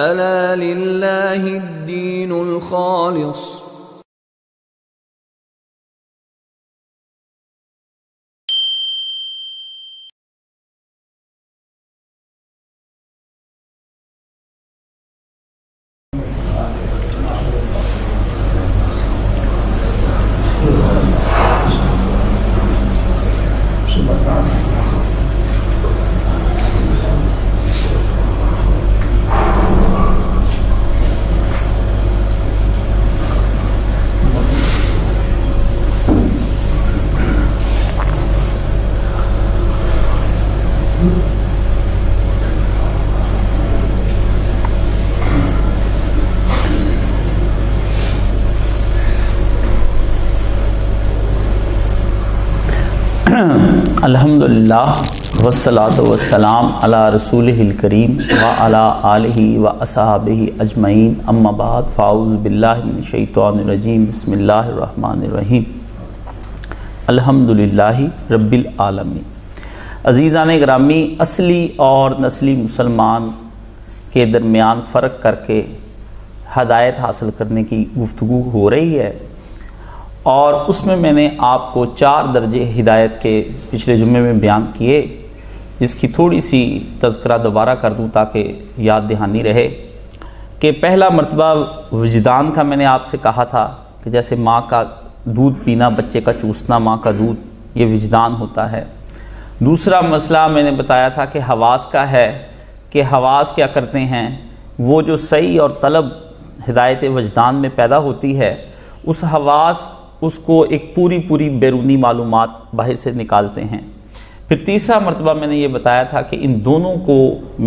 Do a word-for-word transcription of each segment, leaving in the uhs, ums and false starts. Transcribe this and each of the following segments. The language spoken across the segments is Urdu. ألا لله الدين الخالص. الحمدللہ والصلاة والسلام علی رسولہ الکریم وعلی آلہ واصحابہ اجمعین، اما بعد، فاعوذ باللہ من الشیطان الرجیم، بسم اللہ الرحمن الرحیم، الحمدللہ رب العالمین۔ عزیزان گرامی، اصلی اور نسلی مسلمان کے درمیان فرق کر کے ہدایت حاصل کرنے کی گفتگو ہو رہی ہے، اور اس میں میں نے آپ کو چار درجے ہدایت کے پچھلے جمعے میں بیان کیے، جس کی تھوڑی سی تذکرہ دوبارہ کر دوں تاکہ یاد دہانی رہے۔ کہ پہلا مرتبہ وجدان کا میں نے آپ سے کہا تھا کہ جیسے ماں کا دودھ پینا، بچے کا چوسنا ماں کا دودھ، یہ وجدان ہوتا ہے۔ دوسرا مسئلہ میں نے بتایا تھا کہ حواس کا ہے، کہ حواس کیا کرتے ہیں، وہ جو سعی اور طلب ہدایت وجدان میں پیدا ہوتی ہے، اس حواس اس کو ایک پوری پوری بیرونی معلومات باہر سے نکالتے ہیں۔ پھر تیسرا مرتبہ میں نے یہ بتایا تھا کہ ان دونوں کو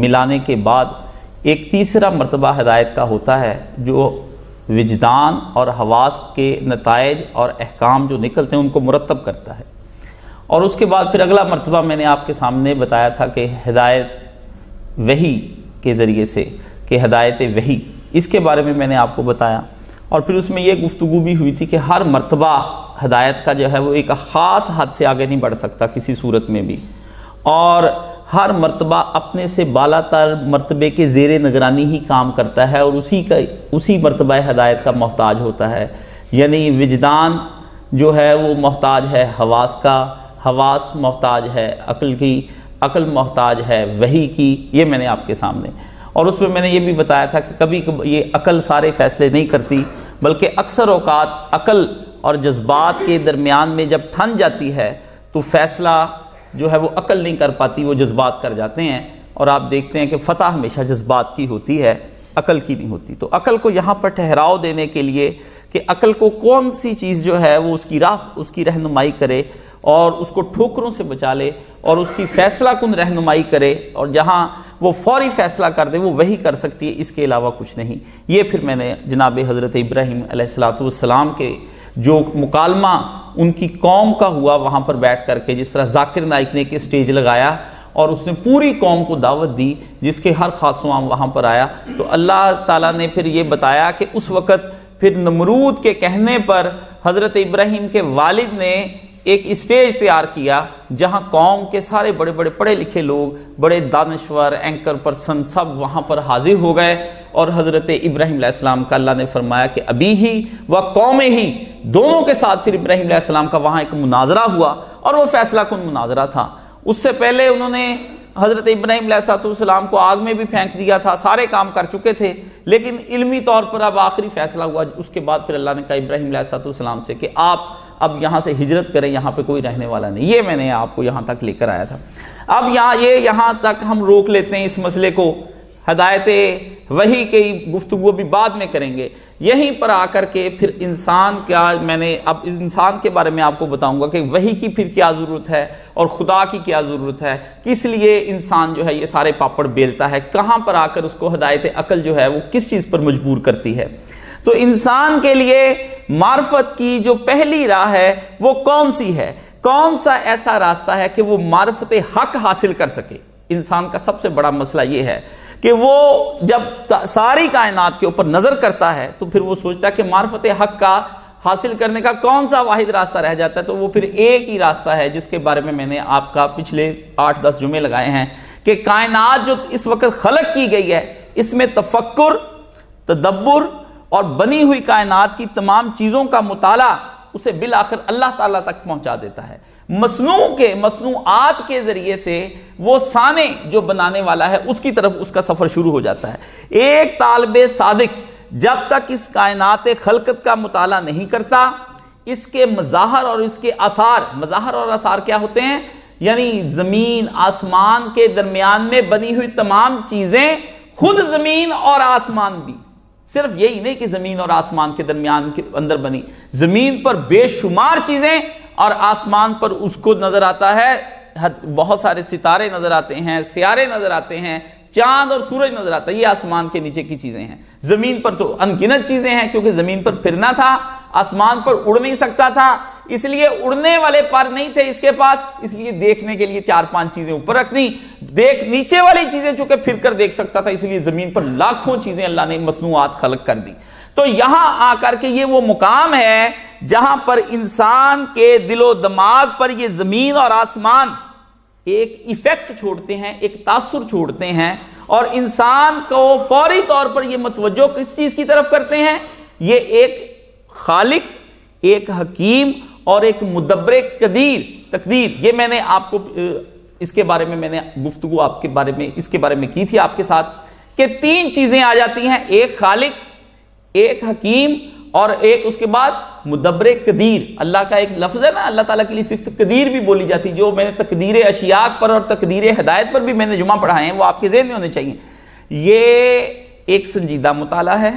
ملانے کے بعد ایک تیسرا مرتبہ ہدایت کا ہوتا ہے، جو وجدان اور حواس کے نتائج اور احکام جو نکلتے ہیں ان کو مرتب کرتا ہے۔ اور اس کے بعد پھر اگلا مرتبہ میں نے آپ کے سامنے بتایا تھا کہ ہدایت وحی کے ذریعے سے، کہ ہدایت وحی، اس کے بارے میں میں نے آپ کو بتایا۔ اور پھر اس میں یہ گفتگو بھی ہوئی تھی کہ ہر مرتبہ ہدایت کا جو ہے وہ ایک خاص حد سے آگے نہیں بڑھ سکتا کسی صورت میں بھی، اور ہر مرتبہ اپنے سے بالا تر مرتبے کے زیر نگرانی ہی کام کرتا ہے، اور اسی کا اسی مرتبہ ہدایت کا محتاج ہوتا ہے۔ یعنی وجدان جو ہے وہ محتاج ہے حواس کا، حواس محتاج ہے عقل کی، عقل محتاج ہے وحی کی۔ یہ میں نے آپ کے سامنے، اور اس پہ میں نے یہ بھی بتایا تھا کہ کبھی یہ عقل سارے فیصلے نہیں کرتی، بلکہ اکثر اوقات عقل اور جذبات کے درمیان میں جب ٹھن جاتی ہے تو فیصلہ جو ہے وہ عقل نہیں کر پاتی، وہ جذبات کر جاتے ہیں۔ اور آپ دیکھتے ہیں کہ فتح ہمیشہ جذبات کی ہوتی ہے، عقل کی نہیں ہوتی۔ تو عقل کو یہاں پر ٹھہراؤ دینے کے لیے کہ عقل کو کون سی چیز جو ہے وہ اس کی راہ، اس کی رہنمائی کرے، اور اس کو ٹھوکروں سے بچا لے، اور اس کی فیصلہ کن رہنمائی کرے، اور جہاں وہ فوری فیصلہ کر دے وہ وہی کر سکتی ہے، اس کے علاوہ کچھ نہیں۔ یہ پھر میں نے جناب حضرت ابراہیم علیہ السلام کے جو مکالمہ ان کی قوم کا ہوا وہاں پر بیٹھ کر کے، جس طرح ذاکر نائک نے ایک اسٹیج لگایا اور اس نے پوری قوم کو دعوت دی، جس کے ہر خاص و عام وہاں پر آیا، تو اللہ تعالیٰ نے پھر یہ بتایا کہ اس وقت پھر نمرود کے کہنے پر حضرت ابراہیم کے والد نے ایک اسٹیج تیار کیا، جہاں قوم کے سارے بڑے بڑے پڑھے لکھے لوگ، بڑے دانشور، اینکر پرسن سب وہاں پر حاضر ہو گئے، اور حضرت ابراہیم علیہ السلام کا اللہ نے فرمایا کہ ابھی ہی و قوم ہی، دونوں کے ساتھ پھر ابراہیم علیہ السلام کا وہاں ایک مناظرہ ہوا، اور وہ فیصلہ کن مناظرہ تھا۔ اس سے پہلے انہوں نے حضرت ابراہیم علیہ السلام کو آگ میں بھی پھینک دیا تھا، سارے کام کر چکے تھے، لیکن علمی طور پر اب آخری فیصلہ ہوا۔ اس کے بعد پھر اللہ نے کہا ابراہیم علیہ السلام سے کہ آپ اب یہاں سے ہجرت کریں، یہاں پہ کوئی رہنے والا نہیں۔ یہ میں نے آپ کو یہاں تک لے کر آیا تھا۔ اب یہاں یہ یہاں تک ہم روک لیتے ہیں اس مسئلے کو، ہدایت وحی کی گفتگو بھی بعد میں کریں گے۔ یہیں پر آ کر کے پھر انسان کیا، میں نے اب انسان کے بارے میں آپ کو بتاؤں گا کہ وحی کی پھر کیا ضرورت ہے اور خدا کی کیا ضرورت ہے، کس لیے انسان جو ہے یہ سارے پاپڑ بیلتا ہے، کہاں پر آ کر اس کو ہدایت عقل جو ہے وہ کس چیز پر مجبور کرتی ہے۔ تو انسان کے لیے معرفت کی جو پہلی راہ ہے وہ کون سی ہے، کون سا ایسا راستہ ہے کہ وہ معرفت حق حاصل کر سکے۔ انسان کا سب سے بڑا مسئلہ یہ ہے کہ وہ جب ساری کائنات کے اوپر نظر کرتا ہے تو پھر وہ سوچتا ہے کہ معرفت حق کا حاصل کرنے کا کون سا واحد راستہ رہ جاتا ہے، تو وہ پھر ایک ہی راستہ ہے، جس کے بارے میں میں نے آپ کا پچھلے آٹھ دس جمعے لگائے ہیں، کہ کائنات جو اس وقت خلق کی گئی ہے اس میں تفکر، تدبر اور بنی ہوئی کائنات کی تمام چیزوں کا مطالعہ اسے بالآخر اللہ تعالیٰ تک پہنچا دیتا ہے۔ مصنوع کے مصنوعات کے ذریعے سے وہ سانے جو بنانے والا ہے اس کی طرف اس کا سفر شروع ہو جاتا ہے۔ ایک طالب صادق جب تک اس کائنات خلقت کا مطالعہ نہیں کرتا، اس کے مظاہر اور اس کے آثار، مظاہر اور آثار کیا ہوتے ہیں؟ یعنی زمین آسمان کے درمیان میں بنی ہوئی تمام چیزیں، خود زمین اور آسمان بھی، صرف یہی نہیں کہ زمین اور آسمان کے درمیان کے اندر بنی، زمین پر بے شمار چیزیں اور آسمان پر اس کو نظر آتا ہے، بہت سارے ستارے نظر آتے ہیں، سیارے نظر آتے ہیں، چاند اور سورج نظر آتا ہے، یہ آسمان کے نیچے کی چیزیں ہیں۔ زمین پر تو انگنت چیزیں ہیں، کیونکہ زمین پر پھرنا تھا، آسمان پر اڑ نہیں سکتا تھا، اس لیے اڑنے والے پر نہیں تھے اس کے پاس، اس لیے دیکھنے کے لیے چار پانچ چیزیں اوپر رکھنی، دیکھ نیچے والی چیزیں چونکہ پھر کر دیکھ سکتا تھا، اس لیے زمین پر لاکھوں چیزیں اللہ نے مصنوعات خلق کر دی۔ تو یہاں آ کر کے یہ وہ مقام ہے جہاں پر انسان کے دل و دماغ پر یہ زمین اور آسمان ایک ایفیکٹ چھوڑتے ہیں، ایک تاثر چھوڑتے ہیں، اور انسان کو فوری طور پر یہ متوجہ کس چیز کی طرف کرتے ہیں؟ یہ ایک خالق، ایک حکیم اور ایک مدبر قدیر تقدیر۔ یہ میں نے آپ کو اس کے بارے میں میں نے گفتگو آپ کے بارے میں اس کے بارے میں کی تھی آپ کے ساتھ، کہ تین چیزیں آ جاتی ہیں، ایک خالق، ایک حکیم اور ایک اس کے بعد مدبر قدیر۔ اللہ کا ایک لفظ ہے نا، اللہ تعالیٰ کے لیے صفت قدیر بھی بولی جاتی، جو میں نے تقدیر اشیاء پر اور تقدیر ہدایت پر بھی میں نے جمعہ پڑھائے ہیں، وہ آپ کے ذہن میں ہونے چاہیے۔ یہ ایک سنجیدہ مطالعہ ہے،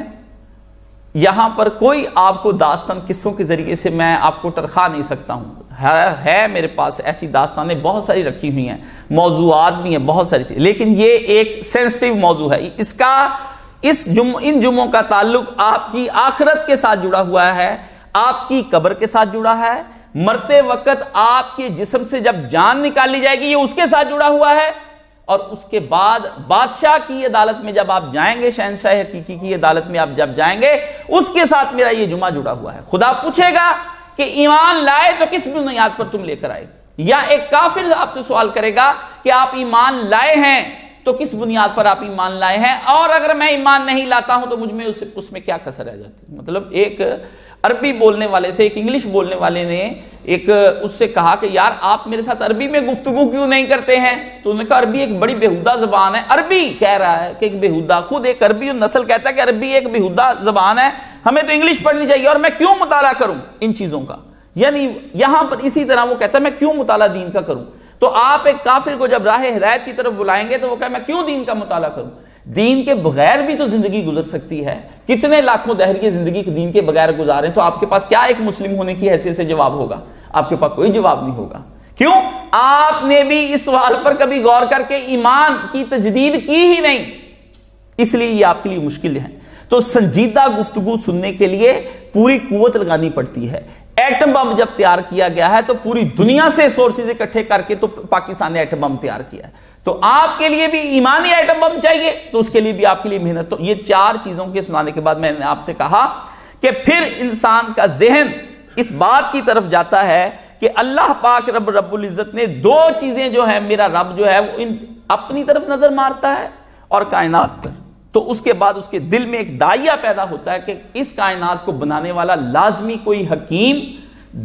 یہاں پر کوئی آپ کو داستان قصوں کے ذریعے سے میں آپ کو ترخا نہیں سکتا ہوں، ہے میرے پاس ایسی داستانیں بہت ساری رکھی ہوئی ہیں، موضوعات بھی ہیں بہت ساری چیزیں، لیکن یہ ایک سینسٹیو موضوع ہے، اس کا اس جمع ان جمعوں کا تعلق آپ کی آخرت کے ساتھ جڑا ہوا ہے، آپ کی قبر کے ساتھ جڑا ہے، مرتے وقت آپ کے جسم سے جب جان نکالی جائے گی یہ اس کے ساتھ جڑا ہوا ہے، اور اس کے بعد بادشاہ کی عدالت میں جب آپ جائیں گے، شہنشاہ حقیقی کی عدالت میں آپ جب جائیں گے، اس کے ساتھ میرا یہ جمعہ جڑا ہوا ہے۔ خدا پوچھے گا کہ ایمان لائے تو کس بنیاد پر تم لے کر آئے، یا ایک کافر آپ سے سوال کرے گا کہ آپ ایمان لائے ہیں تو کس بنیاد پر آپ ایمان لائے ہیں، اور اگر میں ایمان نہیں لاتا ہوں تو مجھ میں اس, اس میں کیا کسر رہ جاتی ہے۔ مطلب ایک عربی بولنے والے سے، ایک انگلش بولنے والے نے ایک اس سے کہا کہ یار آپ میرے ساتھ عربی میں گفتگو کیوں نہیں کرتے ہیں، تو انہوں نے کہا عربی ایک بڑی بیہودہ زبان ہے، عربی کہہ رہا ہے کہ ایک بیہودہ، خود ایک عربی نسل کہتا ہے کہ عربی ایک بیہودہ زبان ہے، ہمیں تو انگلش پڑھنی چاہیے، اور میں کیوں مطالعہ کروں ان چیزوں کا، یعنی یہاں پر اسی طرح وہ کہتا ہے میں کیوں مطالعہ دین کا کروں۔ تو آپ ایک کافر کو جب راہ ہدایت کی طرف بلائیں گے تو وہ کہے میں کیوں دین کا مطالعہ کروں، دین کے بغیر بھی تو زندگی گزر سکتی ہے، کتنے لاکھوں دہر کی زندگی دین کے بغیر گزاریں، تو آپ کے پاس کیا ایک مسلم ہونے کی حیثیت سے جواب ہوگا، آپ کے پاس کوئی جواب نہیں ہوگا۔ کیوں؟ آپ نے بھی اس سوال پر کبھی غور کر کے ایمان کی تجدید کی ہی نہیں، اس لیے یہ آپ کے لیے مشکل ہے۔ تو سنجیدہ گفتگو سننے کے لیے پوری قوت لگانی پڑتی ہے۔ ایٹم بم جب تیار کیا گیا ہے تو پوری دنیا سے سورسز اکٹھے کر کے تو پاکستان نے ایٹم بم تیار کیا ہے، تو آپ کے لیے بھی ایمانی ایٹم بم چاہیے، تو اس کے لیے بھی آپ کے لیے محنت۔ تو یہ چار چیزوں کے سنانے کے بعد میں نے آپ سے کہا کہ پھر انسان کا ذہن اس بات کی طرف جاتا ہے کہ اللہ پاک رب رب العزت نے دو چیزیں جو ہیں، میرا رب جو ہے وہ ان اپنی طرف نظر مارتا ہے اور کائنات پر، تو اس کے بعد اس کے دل میں ایک داعیہ پیدا ہوتا ہے کہ اس کائنات کو بنانے والا لازمی کوئی حکیم،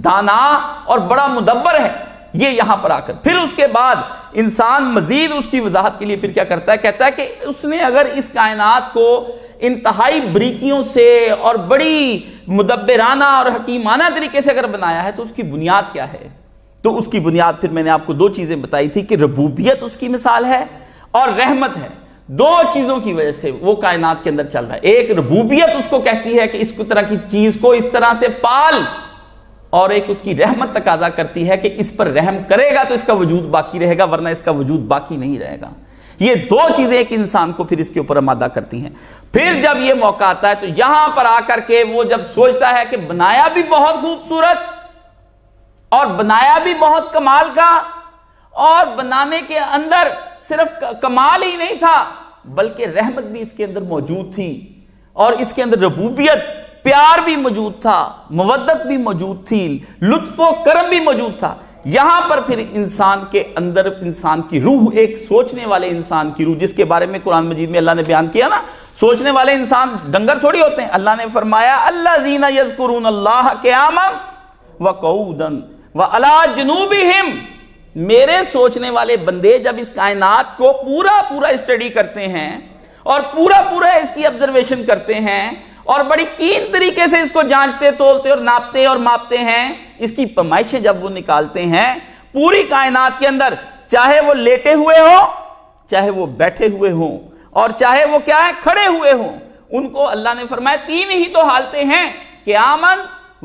دانا اور بڑا مدبر ہے، یہ یہاں پر آ کر پھر اس کے بعد انسان مزید اس کی وضاحت کے لیے پھر کیا کرتا ہے، کہتا ہے کہ اس نے اگر اس کائنات کو انتہائی بریکیوں سے اور بڑی مدبرانہ اور حکیمانہ طریقے سے اگر بنایا ہے تو اس کی بنیاد کیا ہے، تو اس کی بنیاد پھر میں نے آپ کو دو چیزیں بتائی تھی کہ ربوبیت اس کی مثال ہے اور رحمت ہے، دو چیزوں کی وجہ سے وہ کائنات کے اندر چل رہا ہے۔ ایک ربوبیت اس کو کہتی ہے کہ اس طرح کی چیز کو اس طرح سے پال، اور ایک اس کی رحمت تقاضا کرتی ہے کہ اس پر رحم کرے گا تو اس کا وجود باقی رہے گا، ورنہ اس کا وجود باقی نہیں رہے گا۔ یہ دو چیزیں ایک انسان کو پھر اس کے اوپر آمادہ کرتی ہیں۔ پھر جب یہ موقع آتا ہے تو یہاں پر آ کر کے وہ جب سوچتا ہے کہ بنایا بھی بہت خوبصورت اور بنایا بھی بہت کمال کا، اور بنانے کے اندر صرف کمال ہی نہیں تھا بلکہ رحمت بھی اس کے اندر موجود تھی، اور اس کے اندر ربوبیت، پیار بھی موجود تھا، مودت بھی موجود تھی، لطف و کرم بھی موجود تھا۔ یہاں پر پھر انسان کے اندر انسان کی روح، ایک سوچنے والے انسان کی روح، جس کے بارے میں قرآن مجید میں اللہ نے بیان کیا نا، سوچنے والے انسان ڈنگر تھوڑی ہوتے ہیں. اللہ نے فرمایا الذین یذکرون اللہ قیاما وقعودا وعلی جنوبہم، میرے سوچنے والے بندے جب اس کائنات کو پورا پورا اسٹڈی کرتے ہیں اور پورا پورا اس کی آبزرویشن کرتے ہیں اور بڑی کین طریقے سے اس کو جانچتے تولتے اور ناپتے اور ماپتے ہیں، اس کی پیمائشیں جب وہ نکالتے ہیں پوری کائنات کے اندر، چاہے وہ لیٹے ہوئے ہوں، چاہے وہ بیٹھے ہوئے ہوں، اور چاہے وہ کیا ہے کھڑے ہوئے ہوں، ان کو اللہ نے فرمایا تین ہی تو حالتیں ہیں، قیاماً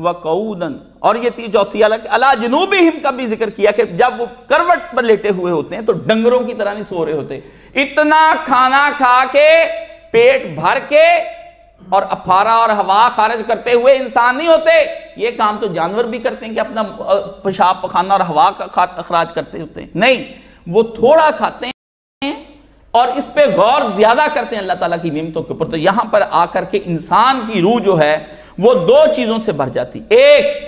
وقعوداً، اور یہ چوتھی علی جنوبہم کا بھی ذکر کیا کہ جب وہ کروٹ پر لیٹے ہوئے ہوتے ہیں تو ڈنگروں کی طرح نہیں سو رہے ہوتے، اتنا کھانا کھا کے پیٹ بھر کے اور افارہ اور ہوا خارج کرتے ہوئے انسان نہیں ہوتے. یہ کام تو جانور بھی کرتے ہیں کہ اپنا پیشاب پخانہ اور ہوا کا اخراج کرتے ہوتے ہیں، نہیں، وہ تھوڑا کھاتے ہیں اور اس پہ غور زیادہ کرتے ہیں اللہ تعالیٰ کی نعمتوں کے اوپر. تو یہاں پر آ کر کے انسان کی روح جو ہے وہ دو چیزوں سے بھر جاتی، ایک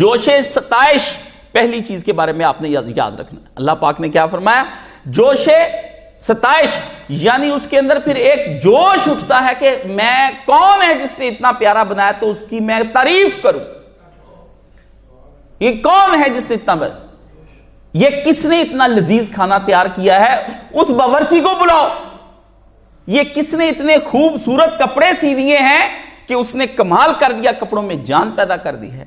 جوش ستائش. پہلی چیز کے بارے میں آپ نے یاد رکھنا، اللہ پاک نے کیا فرمایا، جوش ستائش، یعنی اس کے اندر پھر ایک جوش اٹھتا ہے کہ میں کون ہے جس نے اتنا پیارا بنایا تو اس کی میں تعریف کروں، یہ کون ہے جس نے اتنا بنایا، یہ کس نے اتنا لذیذ کھانا تیار کیا ہے، اس باورچی کو بلاؤ، یہ کس نے اتنے خوبصورت کپڑے سی دیے ہیں کہ اس نے کمال کر دیا، کپڑوں میں جان پیدا کر دی ہے.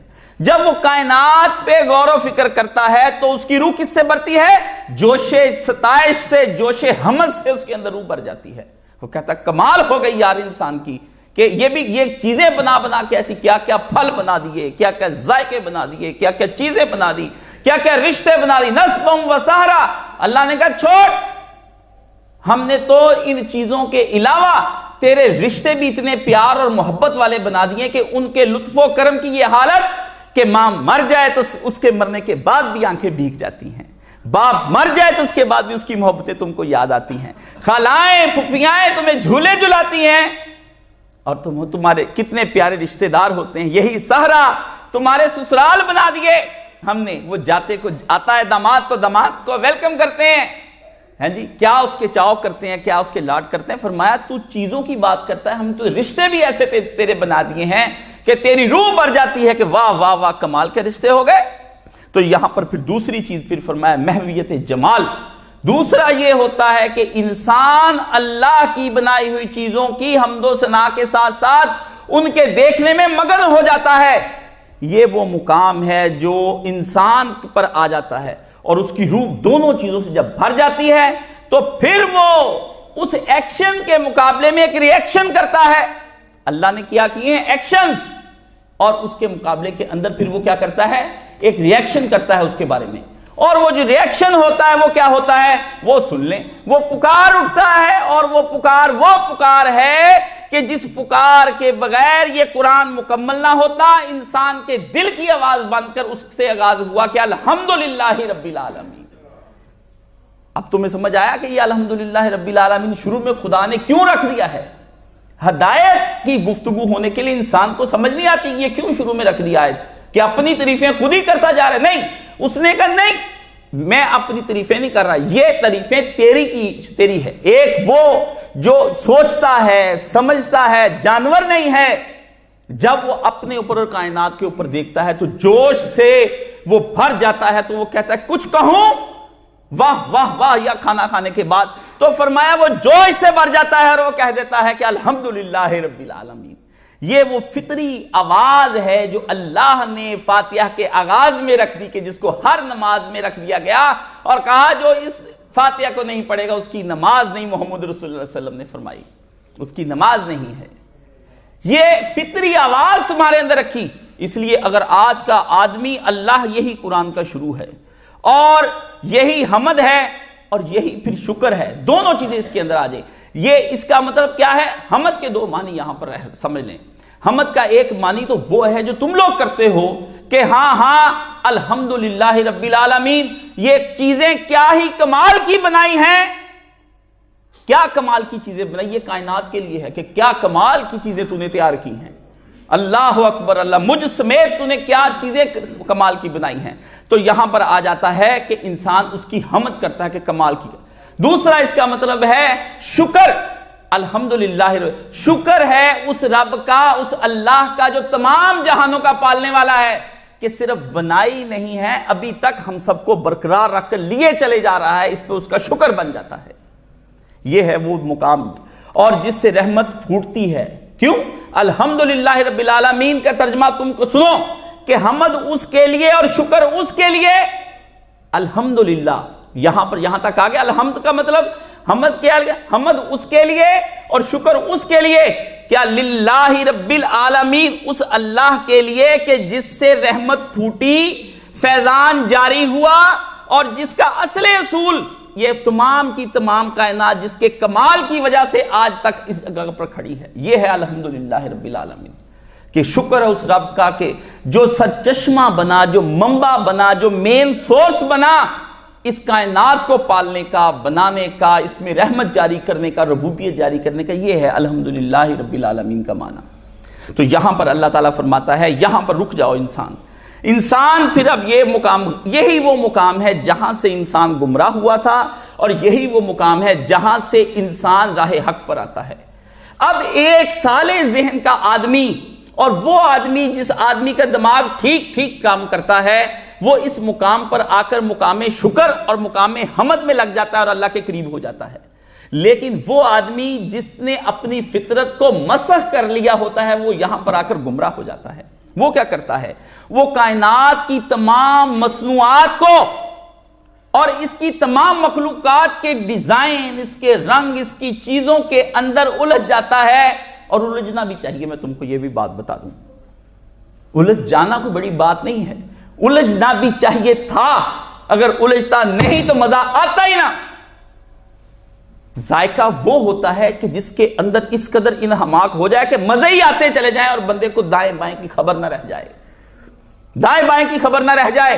جب وہ کائنات پہ غور و فکر کرتا ہے تو اس کی روح کس سے بھرتی ہے، جوش ستائش سے، جوش حمد سے اس کے اندر روح بھر جاتی ہے. وہ کہتا ہے کمال ہو گئی یار انسان کی، کہ یہ بھی یہ چیزیں بنا بنا کے ایسی کیا کیا پھل بنا دیے، کیا کیا ذائقے بنا دیے، کیا کیا چیزیں بنا دی، کیا کیا رشتے بنا دی، نسبم و سہرا. اللہ نے کہا چھوڑ، ہم نے تو ان چیزوں کے علاوہ تیرے رشتے بھی اتنے پیار اور محبت والے بنا دیے کہ ان کے لطف و کرم کی یہ حالت کہ ماں مر جائے تو اس کے مرنے کے بعد بھی آنکھیں بھیگ جاتی ہیں، باپ مر جائے تو اس کے بعد بھی اس کی محبتیں تم کو یاد آتی ہیں، خالائیں پھپھیائیں تمہیں جھولے جھلاتی ہیں، اور تم تمہارے کتنے پیارے رشتے دار ہوتے ہیں، یہی سہرا تمہارے سسرال بنا دیے ہم نے، وہ جاتے کو آتا ہے داماد تو داماد کو ویلکم کرتے ہیں، ہاں جی، کیا اس کے چاؤ کرتے ہیں، کیا اس کے لاڈ کرتے ہیں. فرمایا تو چیزوں کی بات کرتا ہے، ہم تو رشتے بھی ایسے تیرے بنا دیے ہیں کہ تیری روح بھر جاتی ہے کہ واہ واہ واہ کمال کے رشتے ہو گئے. تو یہاں پر پھر دوسری چیز پھر فرمایا محویت جمال. دوسرا یہ ہوتا ہے کہ انسان اللہ کی بنائی ہوئی چیزوں کی حمد و ثنا کے ساتھ ساتھ ان کے دیکھنے میں مگن ہو جاتا ہے. یہ وہ مقام ہے جو انسان پر آ جاتا ہے اور اس کی روح دونوں چیزوں سے جب بھر جاتی ہے تو پھر وہ اس ایکشن کے مقابلے میں ایک ری ایکشن کرتا ہے. اللہ نے کیا کیے ہیں ایکشنز، اور اس کے مقابلے کے اندر پھر وہ کیا کرتا ہے، ایک ری ایکشن کرتا ہے اس کے بارے میں. اور وہ جو ری ایکشن ہوتا ہے وہ کیا ہوتا ہے، وہ سن لیں، وہ پکار اٹھتا ہے، اور وہ پکار وہ پکار ہے کہ جس پکار کے بغیر یہ قرآن مکمل نہ ہوتا. انسان کے دل کی آواز بن کر اس سے آغاز ہوا کہ الحمدللہ رب العالمین. اب تمہیں سمجھ آیا کہ یہ الحمدللہ رب العالمین شروع میں خدا نے کیوں رکھ دیا ہے؟ ہدایت کی گفتگو ہونے کے لیے انسان کو سمجھ نہیں آتی یہ کیوں شروع میں رکھ دیا ہے کہ اپنی تعریفیں خود ہی کرتا جا رہا ہے. نہیں، اس نے کہا نہیں، میں اپنی تعریفیں نہیں کر رہا، یہ تعریفیں تیری کی تیری ہے. ایک وہ جو سوچتا ہے سمجھتا ہے جانور نہیں ہے، جب وہ اپنے اوپر اور کائنات کے اوپر دیکھتا ہے تو جوش سے وہ بھر جاتا ہے. تو وہ کہتا ہے کچھ کہوں، واہ واہ واہ، یا کھانا کھانے کے بعد تو فرمایا وہ جوش سے بھر جاتا ہے اور وہ کہہ دیتا ہے کہ الحمدللہ رب العالمین. یہ وہ فطری آواز ہے جو اللہ نے فاتحہ کے آغاز میں رکھ دی، کہ جس کو ہر نماز میں رکھ دیا گیا اور کہا جو اس فاتحہ کو نہیں پڑھے گا اس کی نماز نہیں، محمد رسول اللہ صلی اللہ علیہ وسلم نے فرمائی اس کی نماز نہیں ہے. یہ فطری آواز تمہارے اندر رکھی. اس لیے اگر آج کا آدمی اللہ یہی قرآن کا شروع ہے اور یہی حمد ہے اور یہی پھر شکر ہے، دونوں چیزیں اس کے اندر آ جائیں. یہ اس کا مطلب کیا ہے، حمد کے دو معنی یہاں پر سمجھ لیں. حمد کا ایک معنی تو وہ ہے جو تم لوگ کرتے ہو کہ ہاں ہاں الحمدللہ رب العالمین، یہ چیزیں کیا ہی کمال کی بنائی ہیں، کیا کمال کی چیزیں بنائی، یہ کائنات کے لیے ہے کہ کیا کمال کی چیزیں تو نے تیار کی ہیں. اللہ اکبر اللہ، مجھ سمیت تو نے کیا چیزیں کمال کی بنائی ہیں. تو یہاں پر آ جاتا ہے کہ انسان اس کی حمد کرتا ہے کہ کمال کی. دوسرا اس کا مطلب ہے شکر، الحمدللہ، شکر ہے اس رب کا، اس اللہ کا جو تمام جہانوں کا پالنے والا ہے، کہ صرف بنائی نہیں ہے، ابھی تک ہم سب کو برقرار رکھ کر لیے چلے جا رہا ہے. اس پہ اس کا شکر بن جاتا ہے. یہ ہے وہ مقام اور جس سے رحمت پھوٹتی ہے. کیوں؟ الحمدللہ رب العالمین کا ترجمہ تم کو سنو کہ حمد اس کے لیے اور شکر اس کے لیے. الحمدللہ یہاں پر یہاں تک آ گیا. الحمد کا مطلب حمد کیا لگا؟ حمد اس کے لیے اور شکر اس کے لیے. کیا؟ للہ رب العالمین، اس اللہ کے لیے کہ جس سے رحمت پھوٹی، فیضان جاری ہوا، اور جس کا اصل اصول یہ تمام کی تمام کائنات جس کے کمال کی وجہ سے آج تک اس جگہ پر کھڑی ہے. یہ ہے الحمدللہ رب العالمین کہ شکر ہے اس رب کا کہ جو سرچشمہ بنا، جو منبع بنا، جو مین سورس بنا اس کائنات کو پالنے کا، بنانے کا، اس میں رحمت جاری کرنے کا، ربوبیت جاری کرنے کا. یہ ہے الحمدللہ رب العالمین کا معنی. تو یہاں پر اللہ تعالیٰ فرماتا ہے یہاں پر رک جاؤ انسان. انسان پھر اب یہ مقام، یہی وہ مقام ہے جہاں سے انسان گمراہ ہوا تھا، اور یہی وہ مقام ہے جہاں سے انسان راہ حق پر آتا ہے. اب ایک صالح ذہن کا آدمی، اور وہ آدمی جس آدمی کا دماغ ٹھیک ٹھیک کام کرتا ہے، وہ اس مقام پر آ کر مقام شکر اور مقام حمد میں لگ جاتا ہے اور اللہ کے قریب ہو جاتا ہے. لیکن وہ آدمی جس نے اپنی فطرت کو مسخ کر لیا ہوتا ہے، وہ یہاں پر آ کر گمراہ ہو جاتا ہے. وہ کیا کرتا ہے؟ وہ کائنات کی تمام مصنوعات کو اور اس کی تمام مخلوقات کے ڈیزائن، اس کے رنگ، اس کی چیزوں کے اندر الجھ جاتا ہے. اور الجھنا بھی چاہیے، میں تم کو یہ بھی بات بتا دوں، الجھ جانا کوئی بڑی بات نہیں ہے، الجھنا بھی چاہیے تھا. اگر الجھتا نہیں تو مزہ آتا ہی نہ. ذائقہ وہ ہوتا ہے کہ جس کے اندر اس قدر انہماک ہو جائے کہ مزے ہی آتے چلے جائیں اور بندے کو دائیں بائیں کی خبر نہ رہ جائے، دائیں بائیں کی خبر نہ رہ جائے.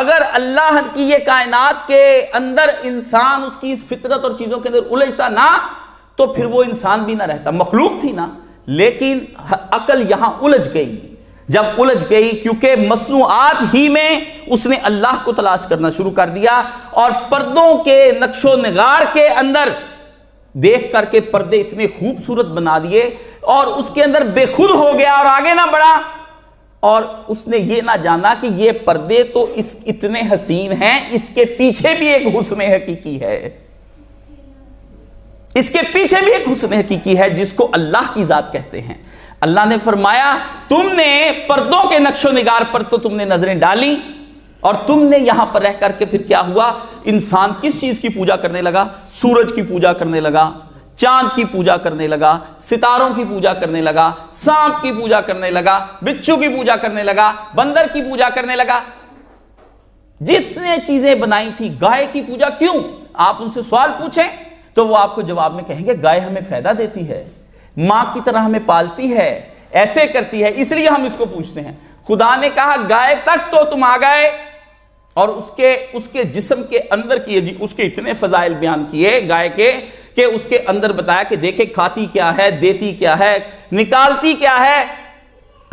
اگر اللہ کی یہ کائنات کے اندر انسان اس کی اس فطرت اور چیزوں کے اندر الجھتا نہ، تو پھر وہ انسان بھی نہ رہتا، مخلوق تھی نا. لیکن عقل یہاں الجھ گئی. جب الجھ گئی کیونکہ مصنوعات ہی میں اس نے اللہ کو تلاش کرنا شروع کر دیا، اور پردوں کے نقش و نگار کے اندر دیکھ کر کے پردے اتنے خوبصورت بنا دیے اور اس کے اندر بے خود ہو گیا اور آگے نہ بڑھا. اور اس نے یہ نہ جانا کہ یہ پردے تو اس اتنے حسین ہیں، اس کے پیچھے بھی ایک حسن حقیقی ہے، اس کے پیچھے بھی ایک حسن حقیقی ہے جس کو اللہ کی ذات کہتے ہیں. اللہ نے فرمایا تم نے پردوں کے نقش و نگار پر تو تم نے نظریں ڈالی، اور تم نے یہاں پر رہ کر کے پھر کیا ہوا؟ انسان کس چیز کی پوجا کرنے لگا؟ سورج کی پوجا کرنے لگا، چاند کی پوجا کرنے لگا، ستاروں کی پوجا کرنے لگا، سانپ کی پوجا کرنے لگا، بچھو کی پوجا کرنے لگا، بندر کی پوجا کرنے لگا. جس نے چیزیں بنائی تھی، گائے کی پوجا کیوں؟ آپ ان سے سوال پوچھیں تو وہ آپ کو جواب میں کہیں گے گائے ہمیں فائدہ دیتی ہے، ماں کی طرح ہمیں پالتی ہے، ایسے کرتی ہے، اس لیے ہم اس کو پوچھتے ہیں. خدا نے کہا گائے تک تو تم آ گئے، اور اس کے اس کے جسم کے اندر کیے جی اس کے اتنے فضائل بیان کیے گائے کے کہ اس کے اندر بتایا کہ دیکھے کھاتی کیا ہے، دیتی کیا ہے، نکالتی کیا ہے.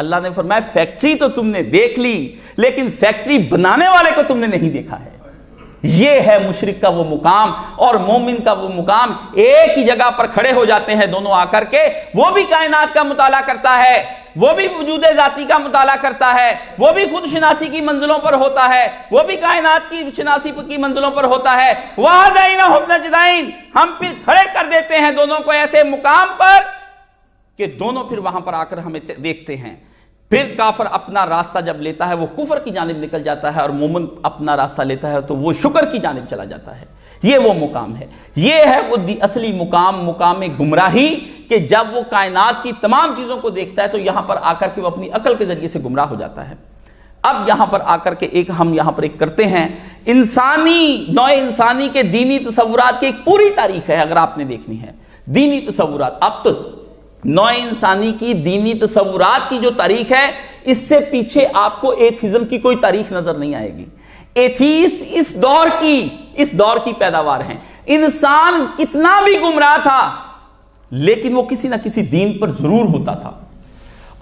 اللہ نے فرمایا فیکٹری تو تم نے دیکھ لی، لیکن فیکٹری بنانے والے کو تم نے نہیں دیکھا ہے. یہ ہے مشرک کا وہ مقام اور مومن کا وہ مقام. ایک ہی جگہ پر کھڑے ہو جاتے ہیں دونوں آ کر کے. وہ بھی کائنات کا مطالعہ کرتا ہے، وہ بھی وجود ذاتی کا مطالعہ کرتا ہے، وہ بھی خود شناسی کی منزلوں پر ہوتا ہے، وہ بھی کائنات کی شناسی کی منزلوں پر ہوتا ہے. ہم پھر کھڑے کر دیتے ہیں دونوں کو ایسے مقام پر کہ دونوں پھر وہاں پر آ کر ہمیں دیکھتے ہیں. پھر کافر اپنا راستہ جب لیتا ہے وہ کفر کی جانب نکل جاتا ہے، اور مومن اپنا راستہ لیتا ہے تو وہ شکر کی جانب چلا جاتا ہے. یہ وہ مقام ہے، یہ ہے وہ اصلی مقام، مقام گمراہی، کہ جب وہ کائنات کی تمام چیزوں کو دیکھتا ہے تو یہاں پر آ کر کے وہ اپنی عقل کے ذریعے سے گمراہ ہو جاتا ہے. اب یہاں پر آ کر کے ایک ہم یہاں پر ایک کرتے ہیں انسانی نوع انسانی کے دینی تصورات کی ایک پوری تاریخ ہے اگر آپ نے دیکھنی ہے. دینی تصورات اب تو نوع انسانی کی دینی تصورات کی جو تاریخ ہے، اس سے پیچھے آپ کو ایتھیزم کی کوئی تاریخ نظر نہیں آئے گی. ایتھیسٹ اس دور کی اس دور کی پیداوار ہیں. انسان کتنا بھی گمراہ تھا لیکن وہ کسی نہ کسی دین پر ضرور ہوتا تھا،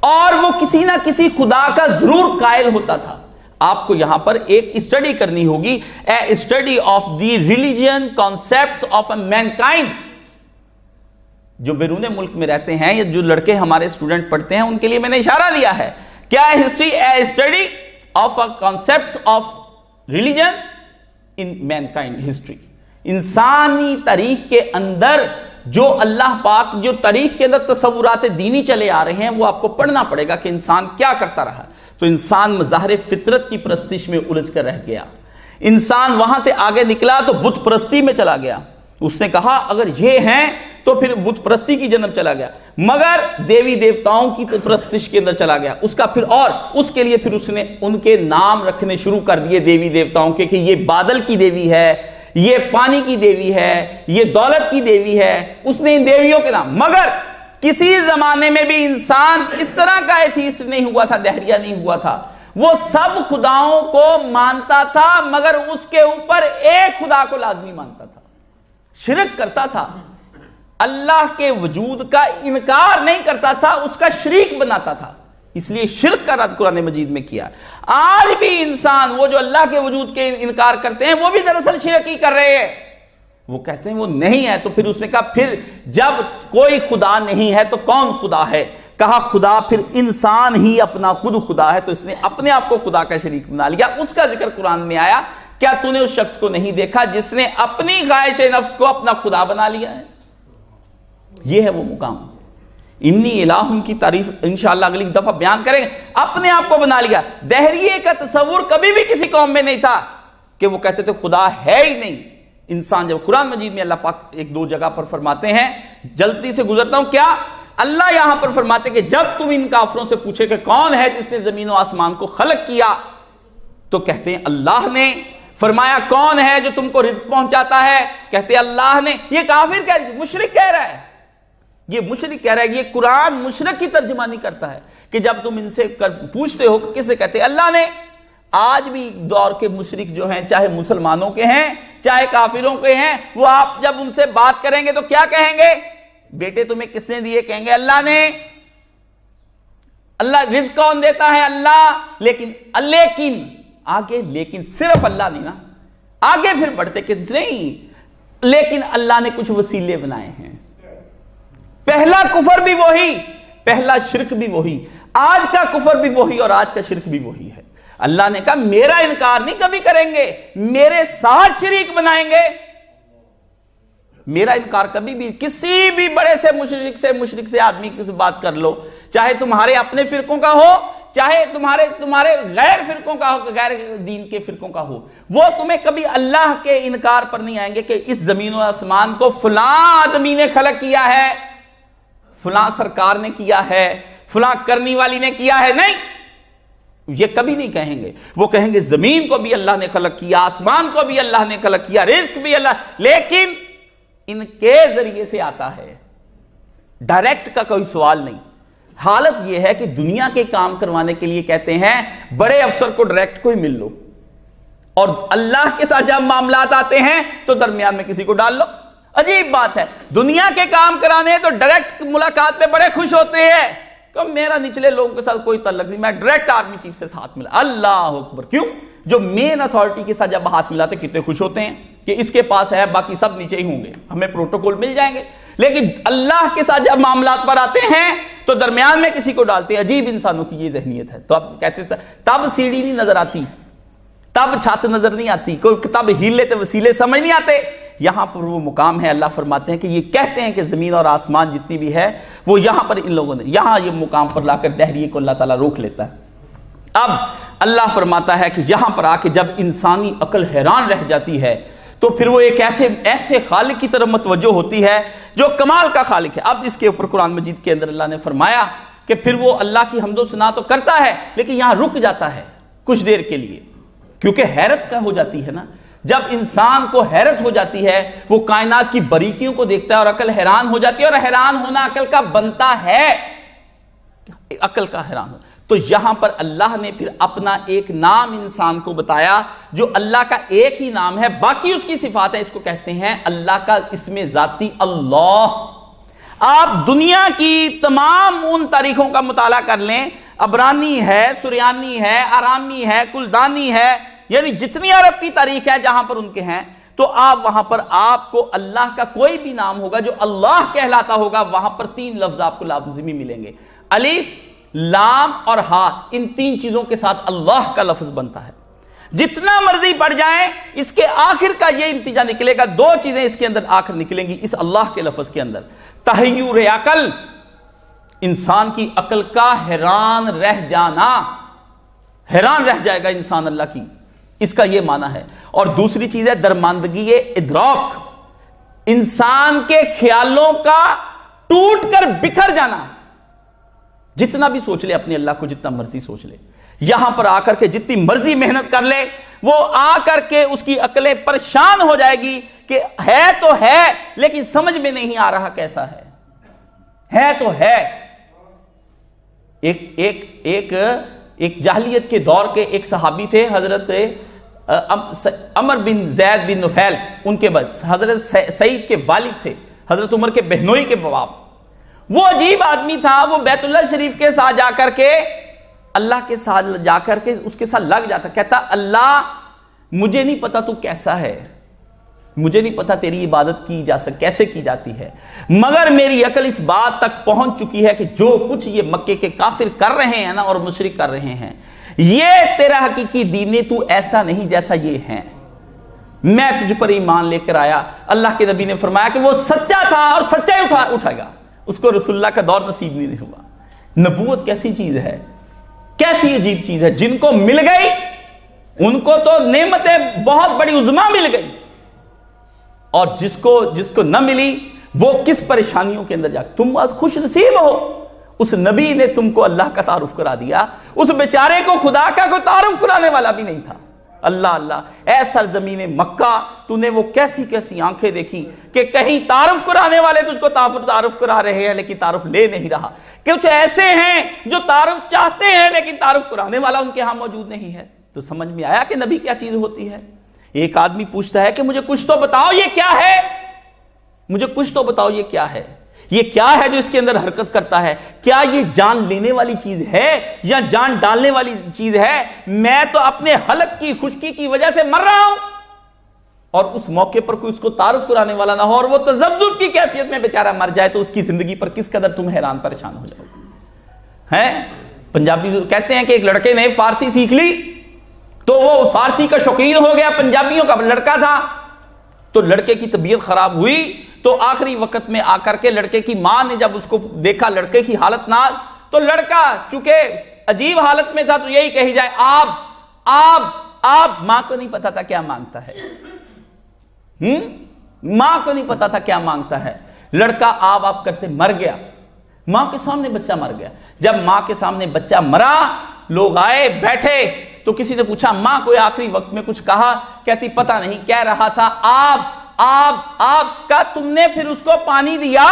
اور وہ کسی نہ کسی خدا کا ضرور قائل ہوتا تھا. آپ کو یہاں پر ایک اسٹڈی کرنی ہوگی, a study of the religion concepts of a mankind. جو بیرون ملک میں رہتے ہیں یا جو لڑکے ہمارے اسٹوڈنٹ پڑھتے ہیں ان کے لیے میں نے اشارہ لیا ہے. کیا ہے history? A study of a concepts of religion in mankind history. انسانی تاریخ کے اندر جو اللہ پاک جو تاریخ کے اندر تصورات دینی چلے آ رہے ہیں وہ آپ کو پڑھنا پڑے گا کہ انسان کیا کرتا رہا. تو انسان مظاہر فطرت کی پرستش میں الجھ کر رہ گیا. انسان وہاں سے آگے نکلا تو بت پرستی میں چلا گیا. اس نے کہا اگر یہ ہیں تو پھر بت پرستی کی جنم چلا گیا, مگر دیوی دیوتاؤں کی پرستش کے اندر چلا گیا. اس کا پھر اور اس کے لیے پھر اس نے ان کے نام رکھنے شروع کر دیے دیوی دیوتاؤں کے, کہ یہ بادل کی دیوی ہے, یہ پانی کی دیوی ہے, یہ دولت کی دیوی ہے. اس نے ان دیویوں کے نام, مگر کسی زمانے میں بھی انسان اس طرح کا ایتھیسٹ نہیں ہوا تھا, دہریہ نہیں ہوا تھا. وہ سب خداؤں کو مانتا تھا مگر اس کے اوپر ایک خدا کو لازمی مانتا تھا, شرک کرتا تھا, اللہ کے وجود کا انکار نہیں کرتا تھا, اس کا شریک بناتا تھا. اس لیے شرک کا رد قرآن مجید میں کیا. آج بھی انسان وہ جو اللہ کے وجود کے انکار کرتے ہیں وہ بھی دراصل شرک ہی کر رہے ہیں. وہ کہتے ہیں وہ نہیں ہے, تو پھر اس نے کہا پھر جب کوئی خدا نہیں ہے تو کون خدا ہے؟ کہا خدا پھر انسان ہی اپنا خود خدا ہے. تو اس نے اپنے آپ کو خدا کا شریک بنا لیا. اس کا ذکر قرآن میں آیا. کیا تو نے اس شخص کو نہیں دیکھا جس نے اپنی خواہش نفس کو اپنا خدا بنا لیا ہے؟ یہ ہے وہ مقام. انی الہم کی تعریف انشاءاللہ اگلی دفعہ بیان کریں گے. اپنے آپ کو بنا لیا. دہریے کا تصور کبھی بھی کسی قوم میں نہیں تھا کہ وہ کہتے تھے خدا ہے ہی نہیں انسان. جب قرآن مجید میں اللہ پاک ایک دو جگہ پر فرماتے ہیں, جلدی سے گزرتا ہوں, کیا اللہ یہاں پر فرماتے کہ جب تم ان کافروں سے پوچھے کہ کون ہے جس نے زمین و آسمان کو خلق کیا, تو کہتے ہیں اللہ نے. فرمایا کون ہے جو تم کو رزق پہنچاتا ہے, کہتے ہیں اللہ نے. یہ کافر کہہ رہا, مشرک کہہ رہا ہے, یہ مشرک کہہ رہا ہے. یہ قرآن مشرک کی ترجمانی کرتا ہے کہ جب تم ان سے پوچھتے ہو کس نے, کہتے ہیں اللہ نے. آج بھی دور کے مشرک جو ہیں, چاہے مسلمانوں کے ہیں چاہے کافروں کے ہیں, وہ آپ جب ان سے بات کریں گے تو کیا کہیں گے؟ بیٹے تمہیں کس نے دیے؟ کہیں گے اللہ نے. اللہ رزق کون دیتا ہے؟ اللہ. لیکن لیکن آگے لیکن صرف اللہ نہیں نا, آگے پھر بڑھتے کہ نہیں لیکن اللہ نے کچھ وسیلے بنائے ہیں. پہلا کفر بھی وہی, پہلا شرک بھی وہی, آج کا کفر بھی وہی اور آج کا شرک بھی وہی ہے. اللہ نے کہا میرا انکار نہیں کبھی کریں گے, میرے ساتھ شریک بنائیں گے. میرا انکار کبھی بھی, کسی بھی بڑے سے مشرک سے مشرک سے آدمی سے بات کر لو, چاہے تمہارے اپنے فرقوں کا ہو چاہے تمہارے تمہارے غیر فرقوں کا ہو, غیر دین کے فرقوں کا ہو, وہ تمہیں کبھی اللہ کے انکار پر نہیں آئیں گے کہ اس زمین و آسمان کو فلاں آدمی نے خلق کیا ہے, فلاں سرکار نے کیا ہے, فلاں کرنے والی نے کیا ہے. نہیں, یہ کبھی نہیں کہیں گے. وہ کہیں گے زمین کو بھی اللہ نے خلق کیا, آسمان کو بھی اللہ نے خلق کیا, رزق بھی اللہ, لیکن ان کے ذریعے سے آتا ہے, ڈائریکٹ کا کوئی سوال نہیں. حالت یہ ہے کہ دنیا کے کام کروانے کے لیے کہتے ہیں بڑے افسر کو ڈائریکٹ کوئی مل لو, اور اللہ کے ساتھ جب معاملات آتے ہیں تو درمیان میں کسی کو ڈال لو. عجیب بات ہے, دنیا کے کام کرانے ہیں تو ڈائریکٹ ملاقات پہ بڑے خوش ہوتے ہیں کہ میرا نچلے لوگوں کے ساتھ کوئی تعلق نہیں, میں ڈائریکٹ آرمی چیف سے ہاتھ ملا. اللہ اکبر! کیوں؟ جو مین اتھارٹی کے ساتھ جب ہاتھ ملاتے کتنے خوش ہوتے ہیں کہ اس کے پاس ہے, باقی سب نیچے ہی ہوں گے, ہمیں پروٹوکول مل جائیں گے. لیکن اللہ کے ساتھ جب معاملات پر آتے ہیں تو درمیان میں کسی کو ڈالتے ہیں. عجیب انسانوں کی یہ ذہنیت ہے. تو اب کہتے تھے تب سیڑھی نہیں نظر آتی, تب چھت نظر نہیں آتی, کوئی تب ہیلے تو وسیلے سمجھ نہیں آتے. یہاں پر وہ مقام ہے. اللہ فرماتے ہیں کہ یہ کہتے ہیں کہ زمین اور آسمان جتنی بھی ہے وہ یہاں پر ان لوگوں نے, یہاں یہ مقام پر لا کر دہریے کو اللہ تعالیٰ روک لیتا ہے. اب اللہ فرماتا ہے کہ یہاں پر آ کے جب انسانی عقل حیران رہ جاتی ہے تو پھر وہ ایک ایسے ایسے خالق کی طرف متوجہ ہوتی ہے جو کمال کا خالق ہے. اب اس کے اوپر قرآن مجید کے اندر اللہ نے فرمایا کہ پھر وہ اللہ کی حمد و ثنا تو کرتا ہے لیکن یہاں رک جاتا ہے کچھ دیر کے لیے, کیونکہ حیرت کا ہو جاتی ہے نا. جب انسان کو حیرت ہو جاتی ہے, وہ کائنات کی باریکیوں کو دیکھتا ہے اور عقل حیران ہو جاتی ہے, اور حیران ہونا عقل کا بنتا ہے, عقل کا حیران ہونا. تو یہاں پر اللہ نے پھر اپنا ایک نام انسان کو بتایا جو اللہ کا ایک ہی نام ہے, باقی اس کی صفات ہے. اس کو کہتے ہیں اللہ کا اسم ذاتی اللہ. آپ دنیا کی تمام ان تاریخوں کا مطالعہ کر لیں، عبرانی ہے، سریانی ہے، آرامی ہے، کلدانی ہے، یعنی جتنی عرب کی تاریخ ہے جہاں پر ان کے ہیں، تو آپ وہاں پر آپ کو اللہ کا کوئی بھی نام ہوگا جو اللہ کہلاتا ہوگا، وہاں پر تین لفظ آپ کو لازمی ملیں گے، الف، لام اور ہا، ان تین چیزوں کے ساتھ اللہ کا لفظ بنتا ہے۔ جتنا مرضی پڑ جائیں اس کے آخر کا یہ نتیجہ نکلے گا، دو چیزیں اس کے اندر آخر نکلیں گی اس اللہ کے لفظ کے اندر، تحیر عقل، انسان کی عقل کا حیران رہ جانا، حیران رہ جائے گا انسان اللہ کی، اس کا یہ معنی ہے۔ اور دوسری چیز ہے درماندگی ادراک، انسان کے خیالوں کا ٹوٹ کر بکھر جانا، جتنا بھی سوچ لے اپنے اللہ کو، جتنا مرضی سوچ لے، یہاں پر آ کر کے جتنی مرضی محنت کر لے، وہ آ کر کے اس کی عقلیں پریشان ہو جائے گی کہ ہے تو ہے لیکن سمجھ میں نہیں آ رہا کیسا ہے، ہے تو ہے۔ ایک ایک ایک ایک جاہلیت کے دور کے ایک صحابی تھے حضرت عمر بن زید بن نفیل، ان کے بعد حضرت سعید کے والد تھے حضرت عمر کے بہنوئی کے باپ، وہ عجیب آدمی تھا، وہ بیت اللہ شریف کے ساتھ جا کر کے اللہ کے ساتھ جا کر کے اس کے ساتھ لگ جاتا، کہتا اللہ مجھے نہیں پتا تو کیسا ہے، مجھے نہیں پتا تیری عبادت کی جا سک کیسے کی جاتی ہے، مگر میری عقل اس بات تک پہنچ چکی ہے کہ جو کچھ یہ مکے کے کافر کر رہے ہیں نا اور مشرک کر رہے ہیں، یہ تیرا حقیقی دین، تو ایسا نہیں جیسا یہ ہیں، میں تجھ پر ایمان لے کر آیا۔ اللہ کے نبی نے فرمایا کہ وہ سچا تھا اور سچا ہی اٹھائے گا، اس کو رسول اللہ کا دور نصیب نہیں ہوا۔ نبوت کیسی چیز ہے، کیسی عجیب چیز ہے، جن کو مل گئی ان کو تو نعمتیں بہت بڑی عظمہ مل گئی، اور جس کو جس کو نہ ملی وہ کس پریشانیوں کے اندر جا، تم آج خوش نصیب ہو، اس نبی نے تم کو اللہ کا تعارف کرا دیا، اس بیچارے کو خدا کا کوئی تعارف کرانے والا بھی نہیں تھا۔ اللہ اللہ، اے سرزمین مکہ، تو نے وہ کیسی کیسی آنکھیں دیکھی کہ کہیں تعارف کرانے والے تجھ کو تعارف کرا رہے ہیں لیکن تعارف لے نہیں رہا، کچھ ایسے ہیں جو تعارف چاہتے ہیں لیکن تعارف کرانے والا ان کے ہاں موجود نہیں ہے۔ تو سمجھ میں آیا کہ نبی کیا چیز ہوتی ہے۔ ایک آدمی پوچھتا ہے کہ مجھے کچھ تو بتاؤ یہ کیا ہے، مجھے کچھ تو بتاؤ یہ کیا ہے، یہ کیا ہے جو اس کے اندر حرکت کرتا ہے، کیا یہ جان لینے والی چیز ہے یا جان ڈالنے والی چیز ہے، میں تو اپنے حلق کی خشکی کی وجہ سے مر رہا ہوں، اور اس موقع پر کوئی اس کو تعارف کرانے والا نہ ہو اور وہ تذبذب کی کیفیت میں بیچارہ مر جائے، تو اس کی زندگی پر کس قدر تم حیران پریشان ہو جاؤ ہیں۔ پنجابی کہتے ہیں کہ ایک لڑکے نے فارسی سیکھ لی تو وہ فارسی کا شوقین ہو گیا، پنجابیوں کا لڑکا تھا، تو لڑکے کی طبیعت خراب ہوئی، تو آخری وقت میں آ کر کے لڑکے کی ماں نے جب اس کو دیکھا لڑکے کی حالت ناز، تو لڑکا چونکہ عجیب حالت میں تھا تو یہی کہی جائے آپ آپ آپ، ماں کو نہیں پتا تھا کیا مانگتا ہے، ہم ماں کو نہیں پتا تھا کیا مانگتا ہے، لڑکا آپ آپ کرتے مر گیا، ماں کے سامنے بچہ مر گیا۔ جب ماں کے سامنے بچہ مرا، لوگ آئے بیٹھے، تو کسی نے پوچھا ماں کوئی آخری وقت میں کچھ کہا، کہتی پتہ نہیں کہہ رہا تھا آپ آپ آپ، کا تم نے پھر اس کو پانی دیا،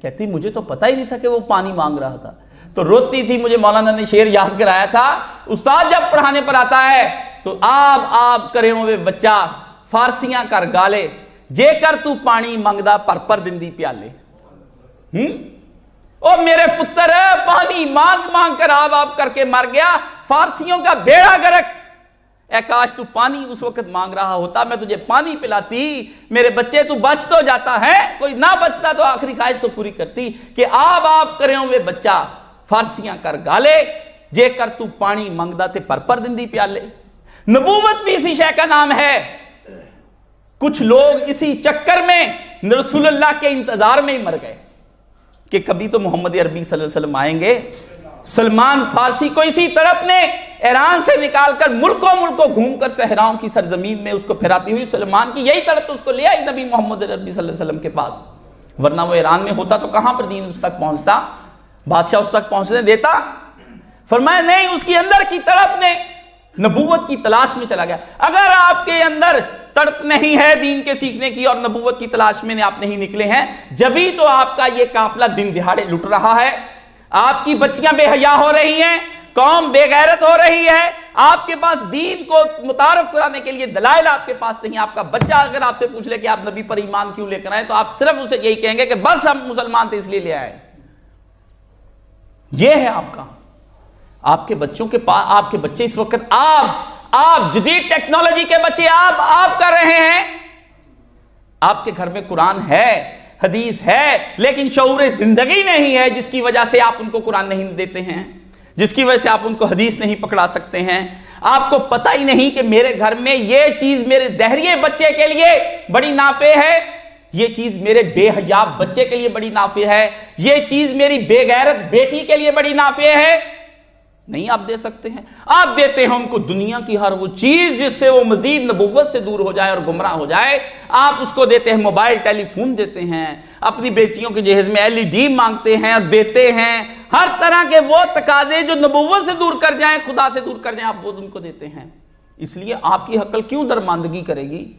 کہتی مجھے تو پتہ ہی نہیں تھا کہ وہ پانی مانگ رہا تھا، تو روتی تھی، مجھے مولانا نے شعر یاد کرایا تھا، استاد جب پڑھانے پر آتا ہے تو آپ آپ کرے ہوئے بچہ فارسیاں کر گالے، جے کر تو پانی منگدا پر پر دندی پیالے، ہم او میرے پتر پانی مانگ مانگ کر آپ آپ کر کے مر گیا، فارسیوں کا بیڑا گرک، اے کاش تو پانی اس وقت مانگ رہا ہوتا، میں تجھے پانی پلاتی، میرے بچے تو بچ تو جاتا ہے، کوئی نہ بچتا تو آخری خواہش تو پوری کرتی کہ آپ آپ کرے ہوئے بچہ فارسیاں کر گالے، جے کر تو پانی منگدا تے پر پر دندی پیالے۔ نبوت بھی اسی شے کا نام ہے۔ کچھ لوگ اسی چکر میں رسول اللہ کے انتظار میں ہی مر گئے کہ کبھی تو محمد عربی صلی اللہ علیہ وسلم آئیں گے۔ سلمان فارسی کو اسی طرف نے ایران سے نکال کر ملکوں ملکوں گھوم کر صحراؤں کی سرزمین میں اس کو پھیراتی ہوئی سلمان کی یہی طرف تو اس کو لے آئی نبی محمد عربی صلی اللہ علیہ وسلم کے پاس، ورنہ وہ ایران میں ہوتا تو کہاں پر دین اس تک پہنچتا، بادشاہ اس تک پہنچنے دیتا۔ فرمایا نہیں، اس کی اندر کی طرف نے نبوت کی تلاش میں چلا گیا۔ اگر آپ کے اندر تڑپ نہیں ہے دین کے سیکھنے کی اور نبوت کی تلاش میں آپ نہیں نکلے ہیں، جبھی تو آپ کا یہ قافلہ دن دہاڑے لٹ رہا ہے، آپ کی بچیاں بے حیا ہو رہی ہیں، قوم بے غیرت ہو رہی ہے، آپ کے پاس دین کو متعارف کرانے کے لیے دلائل آپ کے پاس نہیں. آپ کا بچہ اگر آپ سے پوچھ لے کہ آپ نبی پر ایمان کیوں لے کر آئے تو آپ صرف اسے یہی کہیں گے کہ بس ہم مسلمان تھے اس لیے لے آئے. یہ ہے آپ کا آپ کے بچوں کے پاس. آپ کے بچے اس وقت آپ آپ جدید ٹیکنالوجی کے بچے آپ آپ کر رہے ہیں. آپ کے گھر میں قرآن ہے, حدیث ہے, لیکن شعور زندگی نہیں ہے, جس کی وجہ سے آپ ان کو قرآن نہیں دیتے ہیں, جس کی وجہ سے آپ ان کو حدیث نہیں پکڑا سکتے ہیں. آپ کو پتہ ہی نہیں کہ میرے گھر میں یہ چیز میرے دہریے بچے کے لیے بڑی نافع ہے, یہ چیز میرے بے حیا بچے کے لیے بڑی نافع ہے, یہ چیز میری بے غیرت بیٹی کے لیے بڑی نافع ہے. نہیں آپ دے سکتے ہیں. آپ دیتے ہیں ان کو دنیا کی ہر وہ چیز جس سے وہ مزید نبوت سے دور ہو جائے اور گمراہ ہو جائے. آپ اس کو دیتے ہیں موبائل, ٹیلی فون دیتے ہیں, اپنی بیٹیوں کے جہیز میں ایل ای ڈی مانگتے ہیں اور دیتے ہیں. ہر طرح کے وہ تقاضے جو نبوت سے دور کر جائیں, خدا سے دور کر جائیں, آپ وہ ان کو دیتے ہیں. اس لیے آپ کی عقل کیوں درماندگی کرے گی؟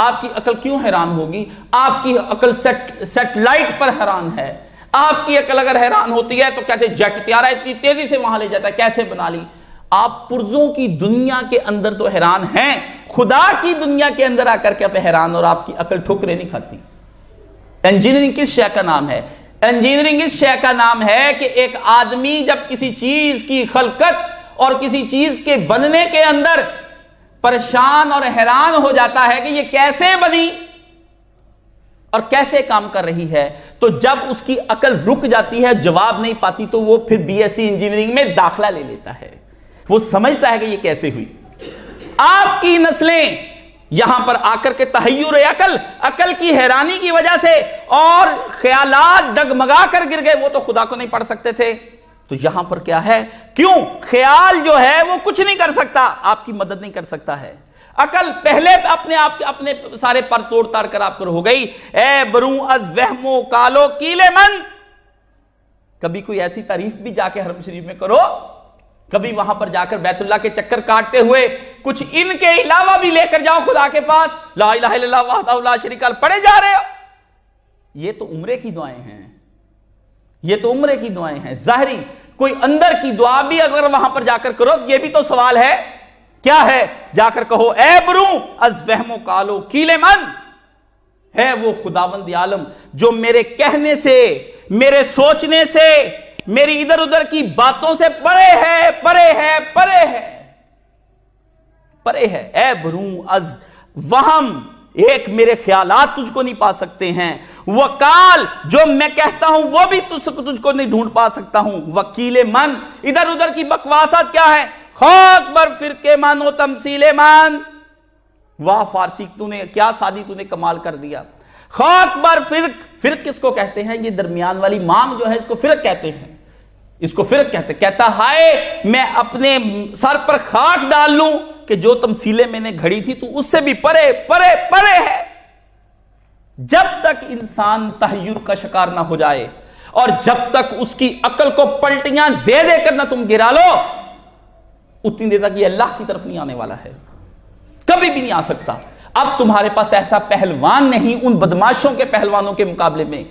آپ کی عقل کیوں حیران ہوگی؟ آپ کی عقل سیٹلائٹ پر حیران ہے. آپ کی عقل اگر حیران ہوتی ہے تو کیسے جٹ طیارہ اتنی تیزی سے وہاں لے جاتا ہے, کیسے بنا لی؟ آپ پرزوں کی دنیا کے اندر تو حیران ہیں, خدا کی دنیا کے اندر آ کر کے آپ حیران, اور آپ کی عقل ٹھوکریں نہیں کھاتی. انجینئرنگ کس شے کا نام ہے؟ انجینئرنگ اس شے کا نام ہے کہ ایک آدمی جب کسی چیز کی خلقت اور کسی چیز کے بننے کے اندر پریشان اور حیران ہو جاتا ہے کہ یہ کیسے بنی اور کیسے کام کر رہی ہے, تو جب اس کی عقل رک جاتی ہے, جواب نہیں پاتی, تو وہ پھر بی ایس سی انجینئرنگ میں داخلہ لے لیتا ہے. وہ سمجھتا ہے کہ یہ کیسے ہوئی. آپ کی نسلیں یہاں پر آ کر کے تحیر عقل, عقل کی حیرانی کی وجہ سے اور خیالات ڈگمگا کر گر گئے. وہ تو خدا کو نہیں پڑھ سکتے تھے, تو یہاں پر کیا ہے, کیوں خیال جو ہے وہ کچھ نہیں کر سکتا, آپ کی مدد نہیں کر سکتا ہے. عقل پہلے اپنے آپ اپنے سارے پر توڑ تاڑ کر آپ پر ہو گئی. اے بروں از وہم و کالو کیلے من. کبھی کوئی ایسی تعریف بھی جا کے حرم شریف میں کرو, کبھی وہاں پر جا کر بیت اللہ کے چکر کاٹتے ہوئے کچھ ان کے علاوہ بھی لے کر جاؤ خدا کے پاس. لا الہ الا اللہ وحدہ لا شریک لہ پڑھے جا رہے ہو. یہ تو عمرے کی دعائیں ہیں, یہ تو عمرے کی دعائیں ہیں. ظاہری کوئی اندر کی دعا بھی اگر وہاں پر جا کر کرو, یہ بھی تو سوال ہے, کیا ہے؟ جا کر کہو اے بروں از وہم و کالو کیلے من, ہے وہ خداوند عالم جو میرے کہنے سے, میرے سوچنے سے, میری ادھر ادھر کی باتوں سے پرے ہے, پرے ہے, پرے ہے, پرے ہے. اے بروں از وہم, ایک میرے خیالات تجھ کو نہیں پا سکتے ہیں, وکال جو میں کہتا ہوں وہ بھی تجھ کو نہیں ڈھونڈ پا سکتا ہوں, وکیل من ادھر ادھر کی بکواسات کیا ہے, خاک بر فرقے من و تمثیل من. واہ فارسی تو نے کیا, سعدی تو نے کمال کر دیا. خاک بر فرق, فرق کس کو کہتے ہیں؟ یہ درمیان والی مانگ جو ہے اس کو فرق کہتے ہیں, اس کو فرق کہتے ہیں. کہتا ہائے میں اپنے سر پر خاک ڈال لوں کہ جو تمثیلیں میں نے گھڑی تھی تو اس سے بھی پرے پرے پرے ہے. جب تک انسان تحیر کا شکار نہ ہو جائے اور جب تک اس کی عقل کو پلٹیاں دے دے کر نہ تم گرا لو, اتنی دیر تک یہ اللہ کی طرف نہیں آنے والا ہے, کبھی بھی نہیں آ سکتا. اب تمہارے پاس ایسا پہلوان نہیں ان بدماشوں کے پہلوانوں کے مقابلے میں,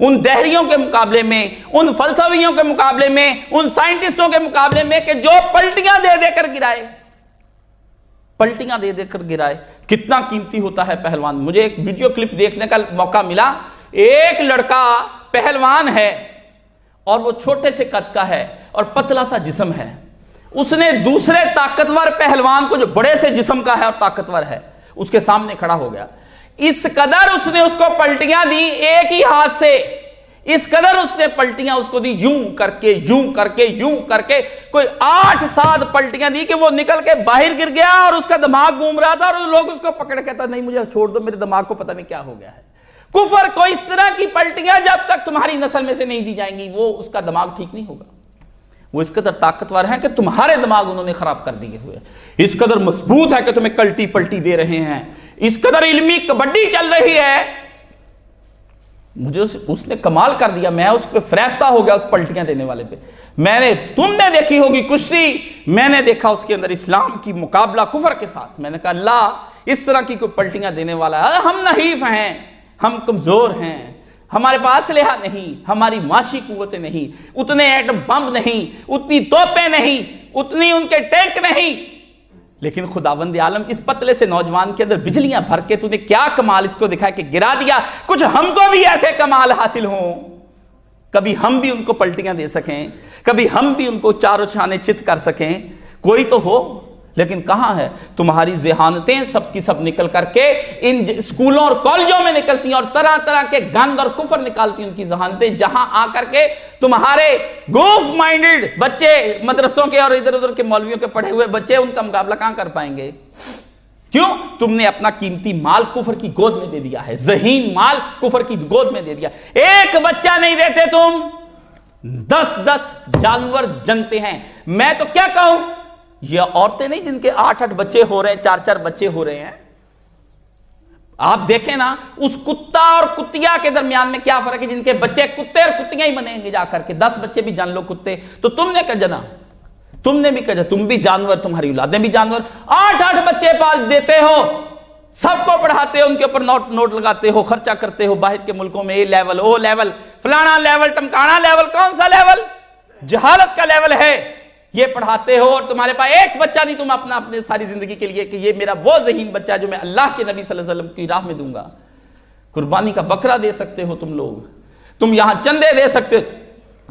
ان دہریوں کے مقابلے میں, ان فلسفیوں کے مقابلے میں, ان سائنٹسٹوں کے مقابلے میں کہ جو پلٹیاں دے دے کر گرائے, پلٹیاں دے دے کر گرائے. کتنا قیمتی ہوتا ہے پہلوان. مجھے ایک ویڈیو کلپ دیکھنے کا موقع ملا, ایک لڑکا پہلوان ہے اور وہ چھوٹے سے قد کا ہے اور پتلا سا جسم ہے. اس نے دوسرے طاقتور پہلوان کو جو بڑے سے جسم کا ہے اور طاقتور ہے اس کے سامنے کھڑا ہو گیا. اس قدر اس نے اس کو پلٹیاں دی ایک ہی ہاتھ سے, اس قدر اس نے پلٹیاں اس کو دی, یوں کر کے یوں کر کے یوں کر کے کوئی آٹھ سات پلٹیاں دی کہ وہ نکل کے باہر گر گیا اور اس کا دماغ گھوم رہا تھا اور لوگ اس کو پکڑ کہتا نہیں مجھے چھوڑ دو, میرے دماغ کو پتہ نہیں کیا ہو گیا ہے. کفر کو اس طرح کی پلٹیاں جب تک تمہاری نسل میں سے نہیں دی جائیں گی وہ اس کا دماغ ٹھیک نہیں ہوگا. وہ اس قدر طاقتور ہیں کہ تمہارے دماغ انہوں نے خراب کر دیے ہوئے, اس قدر مضبوط ہے کہ تمہیں کلٹی پلٹی دے رہے ہیں, اس قدر علمی کبڈی چل رہی ہے. مجھے اس نے کمال کر دیا, میں اس پہ فریفتہ ہو گیا, اس پلٹیاں دینے والے پہ. میں نے, تم نے دیکھی ہوگی کشتی, میں نے دیکھا اس کے اندر اسلام کی مقابلہ کفر کے ساتھ. میں نے کہا اللہ اس طرح کی کوئی پلٹیاں دینے والا ہے, ہم نحیف ہیں, ہم کمزور ہیں, ہمارے پاس اسلحہ نہیں, ہماری معاشی قوتیں نہیں, اتنے ایٹم بم نہیں, اتنی توپیں نہیں, اتنی ان کے ٹینک نہیں, لیکن خداوند عالم اس پتلے سے نوجوان کے اندر بجلیاں بھر کے تو نے کیا کمال اس کو دکھایا کہ گرا دیا، کچھ ہم کو بھی ایسے کمال حاصل ہوں، کبھی ہم بھی ان کو پلٹیاں دے سکیں، کبھی ہم بھی ان کو چاروں چھانے چت کر سکیں، کوئی تو ہو۔ لیکن کہاں ہے تمہاری ذہانتیں سب کی سب نکل کر کے ان اسکولوں اور کالجوں میں نکلتی ہیں اور طرح طرح کے گند اور کفر نکالتی ہیں ان کی ذہانتیں، جہاں آ کر کے تمہارے گوف مائنڈڈ بچے مدرسوں کے اور ادھر ادھر کے مولویوں کے پڑھے ہوئے بچے ان کا مقابلہ کہاں کر پائیں گے؟ کیوں؟ تم نے اپنا قیمتی مال کفر کی گود میں دے دیا ہے، ذہین مال کفر کی گود میں دے دیا، ایک بچہ نہیں دیتے تم، دس دس جانور جنتے ہیں۔ میں تو کیا کہوں، یہ عورتیں نہیں جن کے آٹھ آٹھ بچے ہو رہے ہیں، چار چار بچے ہو رہے ہیں۔ آپ دیکھیں نا اس کتا اور کتیا کے درمیان میں کیا فرق ہے، جن کے بچے کتے اور کتیاں ہی بنیں گے جا کر کے، دس بچے بھی جان لو کتے، تو تم نے کہا جنا تم نے بھی کہا تم بھی جانور، تمہاری اولادیں بھی جانور، آٹھ آٹھ بچے پال دیتے ہو، سب کو پڑھاتے ہو، ان کے اوپر نوٹ نوٹ لگاتے ہو، خرچہ کرتے ہو، باہر کے ملکوں میں اے لیول، او لیول، فلانا لیول، ٹمکانا لیول، کون سا لیول؟ جہالت کا لیول ہے، یہ پڑھاتے ہو، اور تمہارے پاس ایک بچہ نہیں تم اپنا اپنے ساری زندگی کے لیے کہ یہ میرا وہ ذہین بچہ جو میں اللہ کے نبی صلی اللہ علیہ وسلم کی راہ میں دوں گا۔ قربانی کا بکرا دے سکتے ہو تم لوگ، تم یہاں چندے دے سکتے ہو،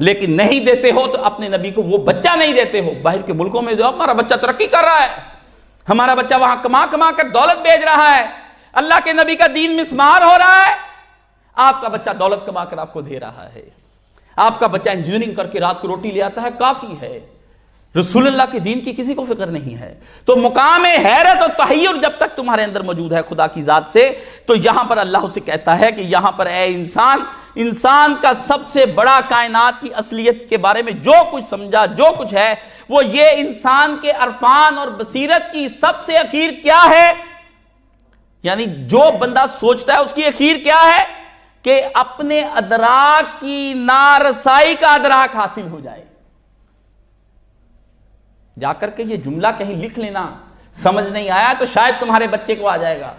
لیکن نہیں دیتے ہو تو اپنے نبی کو وہ بچہ نہیں دیتے ہو۔ باہر کے ملکوں میں جو ہمارا بچہ ترقی کر رہا ہے، ہمارا بچہ وہاں کما کما کر دولت بھیج رہا ہے، اللہ کے نبی کا دین مسمار ہو رہا ہے، آپ کا بچہ دولت کما کر آپ کو دے رہا ہے، آپ کا بچہ انجینئرنگ کر کے رات کو روٹی لے آتا ہے، کافی ہے، رسول اللہ کے دین کی کسی کو فکر نہیں ہے۔ تو مقام حیرت اور تحیر جب تک تمہارے اندر موجود ہے خدا کی ذات سے، تو یہاں پر اللہ اسے کہتا ہے کہ یہاں پر اے انسان، انسان کا سب سے بڑا کائنات کی اصلیت کے بارے میں جو کچھ سمجھا، جو کچھ ہے، وہ یہ انسان کے عرفان اور بصیرت کی سب سے اخیر کیا ہے، یعنی جو بندہ سوچتا ہے اس کی اخیر کیا ہے کہ اپنے ادراک کی نارسائی کا ادراک حاصل ہو جائے۔ جا کر کے یہ جملہ کہیں لکھ لینا، سمجھ نہیں آیا تو شاید تمہارے بچے کو آ جائے گا،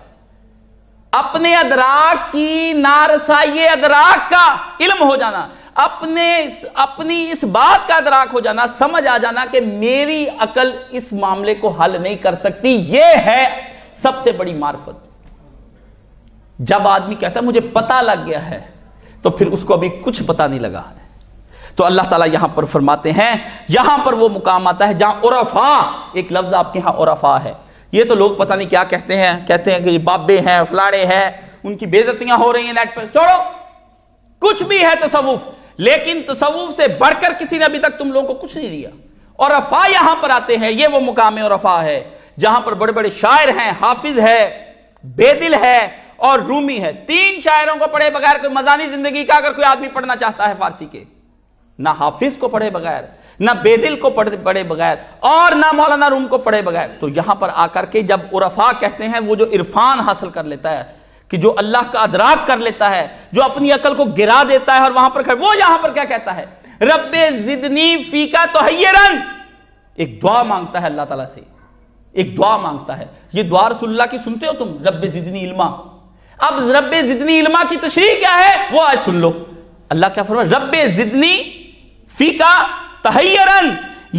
اپنے ادراک کی نارسائی ادراک کا علم ہو جانا، اپنے اپنی اس بات کا ادراک ہو جانا، سمجھ آ جانا کہ میری عقل اس معاملے کو حل نہیں کر سکتی، یہ ہے سب سے بڑی معرفت۔ جب آدمی کہتا ہے مجھے پتہ لگ گیا ہے تو پھر اس کو ابھی کچھ پتہ نہیں لگا ہے۔ تو اللہ تعالیٰ یہاں پر فرماتے ہیں، یہاں پر وہ مقام آتا ہے جہاں عرفاء، ایک لفظ آپ کے ہاں عرفاء ہے، یہ تو لوگ پتہ نہیں کیا کہتے ہیں، کہتے ہیں کہ یہ بابے ہیں، فلاڑے ہیں، ان کی بےزتیاں ہو رہی ہیں نیٹ پر، چھوڑو کچھ بھی ہے تصوف، لیکن تصوف سے بڑھ کر کسی نے ابھی تک تم لوگوں کو کچھ نہیں دیا۔ عرفاء یہاں پر آتے ہیں، یہ وہ مقام عرفاء ہے جہاں پر بڑے بڑے شاعر ہیں، حافظ ہے، بیدل ہے اور رومی ہے۔ تین شاعروں کو پڑھے بغیر کوئی مزانی زندگی کا اگر کوئی آدمی پڑھنا چاہتا ہے فارسی کے، نہ حافظ کو پڑھے بغیر، نہ بیدل کو پڑھے بغیر، اور نہ مولانا روم کو پڑھے بغیر۔ تو یہاں پر آ کر کے جب عرفاء کہتے ہیں، وہ جو عرفان حاصل کر لیتا ہے، کہ جو اللہ کا ادراک کر لیتا ہے، جو اپنی عقل کو گرا دیتا ہے، اور وہاں پر وہ یہاں پر کیا کہتا ہے، رب زدنی فیکا تحیرن، ایک دعا مانگتا ہے اللہ تعالیٰ سے، ایک دعا مانگتا ہے۔ یہ دعا رسول اللہ کی سنتے ہو تم، رب زدنی علما۔ اب رب زدنی علما کی تشریح کیا ہے وہ آج سن لو۔ اللہ کیا فرمائے، رب زدنی فیکا تحیرن،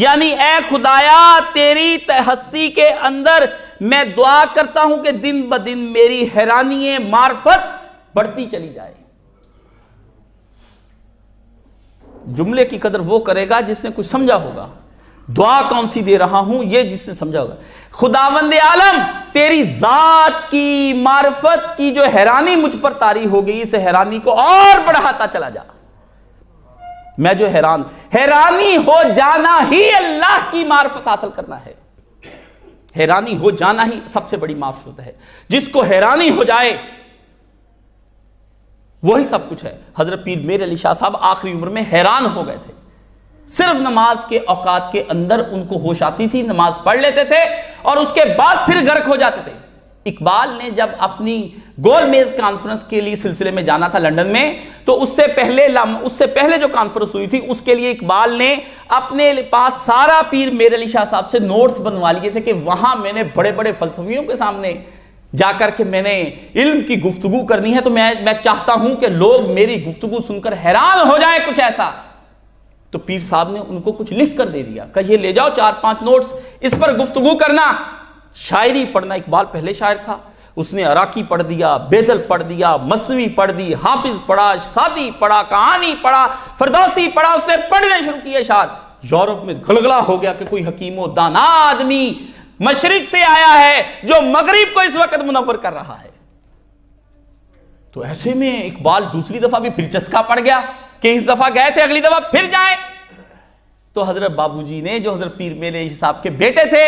یعنی اے خدایا تیری ہستی کے اندر میں دعا کرتا ہوں کہ دن بدن میری حیرانی معرفت بڑھتی چلی جائے۔ جملے کی قدر وہ کرے گا جس نے کچھ سمجھا ہوگا، دعا کون سی دے رہا ہوں یہ جس نے سمجھا ہوگا۔ خداوند عالم تیری ذات کی معرفت کی جو حیرانی مجھ پر طاری ہو گئی، اس حیرانی کو اور بڑھاتا چلا جا، میں جو حیران حیرانی ہو جانا ہی اللہ کی معرفت حاصل کرنا ہے، حیرانی ہو جانا ہی سب سے بڑی معرفت ہے۔ جس کو حیرانی ہو جائے وہی سب کچھ ہے۔ حضرت پیر میر علی شاہ صاحب آخری عمر میں حیران ہو گئے تھے، صرف نماز کے اوقات کے اندر ان کو ہوش آتی تھی، نماز پڑھ لیتے تھے اور اس کے بعد پھر غرق ہو جاتے تھے۔ اقبال نے جب اپنی گول میز کانفرنس کے لیے سلسلے میں جانا تھا لندن میں، تو اس سے پہلے اس سے پہلے جو کانفرنس ہوئی تھی اس کے لیے اقبال نے اپنے پاس سارا پیر میر علی شاہ صاحب سے نوٹس بنوا لیے تھے کہ وہاں میں نے بڑے بڑے فلسفیوں کے سامنے جا کر کے میں نے علم کی گفتگو کرنی ہے، تو میں میں چاہتا ہوں کہ لوگ میری گفتگو سن کر حیران ہو جائے، کچھ ایسا۔ تو پیر صاحب نے ان کو کچھ لکھ کر دے دیا کہ یہ لے جاؤ چار پانچ نوٹس، اس پر گفتگو کرنا۔ شاعری پڑھنا، اقبال پہلے شاعر تھا، اس نے عراقی پڑھ دیا، بیدل پڑھ دیا، مثنوی پڑھ دی، حافظ پڑھا، سعدی پڑھا، کہانی پڑھا، فردوسی پڑھا، اس نے پڑھنے شروع کیے شاعر. یورپ میں گھلگلا ہو گیا کہ کوئی حکیم و دانا آدمی مشرق سے آیا ہے جو مغرب کو اس وقت منور کر رہا ہے. تو ایسے میں اقبال دوسری دفعہ بھی پھر چسکا پڑ گیا کہ اس دفعہ گئے تھے، اگلی دفعہ پھر جائیں. تو حضرت بابو جی نے، جو حضرت پیر میرے صاحب کے بیٹے تھے،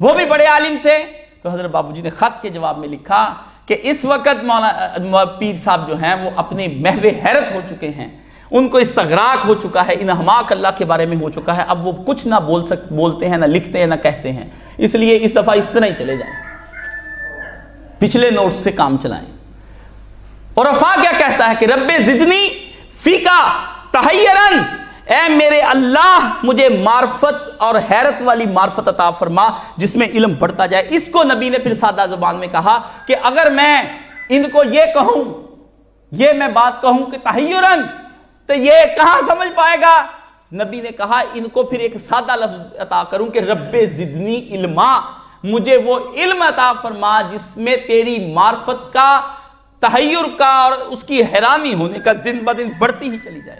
وہ بھی بڑے عالم تھے، تو حضرت بابو جی نے خط کے جواب میں لکھا کہ اس وقت مولانا پیر صاحب جو ہیں وہ اپنے محو حیرت ہو چکے ہیں، ان کو استغراق ہو چکا ہے، انہماک اللہ کے بارے میں ہو چکا ہے، اب وہ کچھ نہ بول سک بولتے ہیں، نہ لکھتے ہیں، نہ کہتے ہیں، اس لیے اس دفعہ اس طرح ہی چلے جائیں، پچھلے نوٹس سے کام چلائیں. اور عرفا کیا کہتا ہے کہ رب زدنی فیکا تحیراً، اے میرے اللہ مجھے معرفت اور حیرت والی معرفت عطا فرما جس میں علم بڑھتا جائے. اس کو نبی نے پھر سادہ زبان میں کہا کہ اگر میں ان کو یہ کہوں، یہ میں بات کہوں کہ تحیراً، تو یہ کہاں سمجھ پائے گا؟ نبی نے کہا ان کو پھر ایک سادہ لفظ عطا کروں کہ رب زدنی علما، مجھے وہ علم عطا فرما جس میں تیری معرفت کا، تحیر کا اور اس کی حیرانی ہونے کا دن بدن بڑھتی ہی چلی جائے.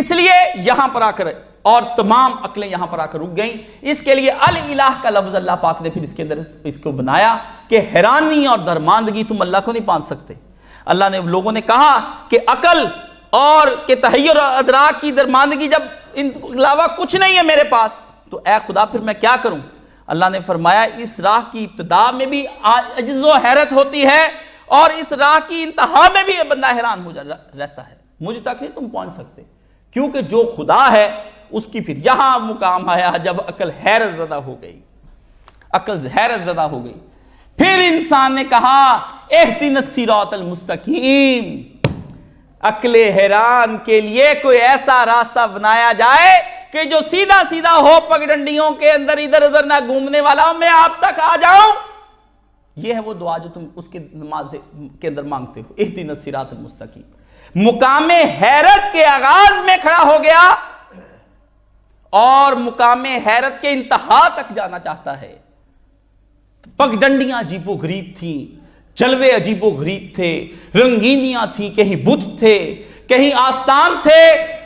اس لیے یہاں پر آ کر اور تمام عقلیں یہاں پر آ کر رک گئیں. اس کے لیے الالہ کا لفظ اللہ پاک نے پھر اس کے اندر اس کو بنایا کہ حیرانی اور درماندگی تم اللہ کو نہیں پہنچ سکتے. اللہ نے لوگوں نے کہا کہ عقل اور کہ تحیر اور ادراک کی درماندگی جب ان علاوہ کچھ نہیں ہے میرے پاس، تو اے خدا پھر میں کیا کروں؟ اللہ نے فرمایا اس راہ کی ابتدا میں بھی عجز و حیرت ہوتی ہے اور اس راہ کی انتہا میں بھی بندہ حیران ہو رہتا ہے، مجھ تک نہیں تم پہنچ سکتے، کیونکہ جو خدا ہے اس کی پھر یہاں مقام آیا جب عقل حیرت زدہ ہو گئی، عقل حیرت زدہ ہو گئی. پھر انسان نے کہا اہدنا الصراط المستقیم، عقل حیران کے لیے کوئی ایسا راستہ بنایا جائے کہ جو سیدھا سیدھا ہو، پگ ڈنڈیوں کے اندر ادھر ادھر نہ گھومنے والا، میں آپ تک آ جاؤں. یہ ہے وہ دعا جو تم اس کے نماز کے اندر مانگتے ہو، اہدنا الصراط المستقیم. مقام حیرت کے آغاز میں کھڑا ہو گیا اور مقام حیرت کے انتہا تک جانا چاہتا ہے. پگ ڈنڈیاں عجیب و غریب تھیں، جلوے عجیب و غریب تھے، رنگینیاں تھیں، کہیں بت تھے، کہیں آستان تھے،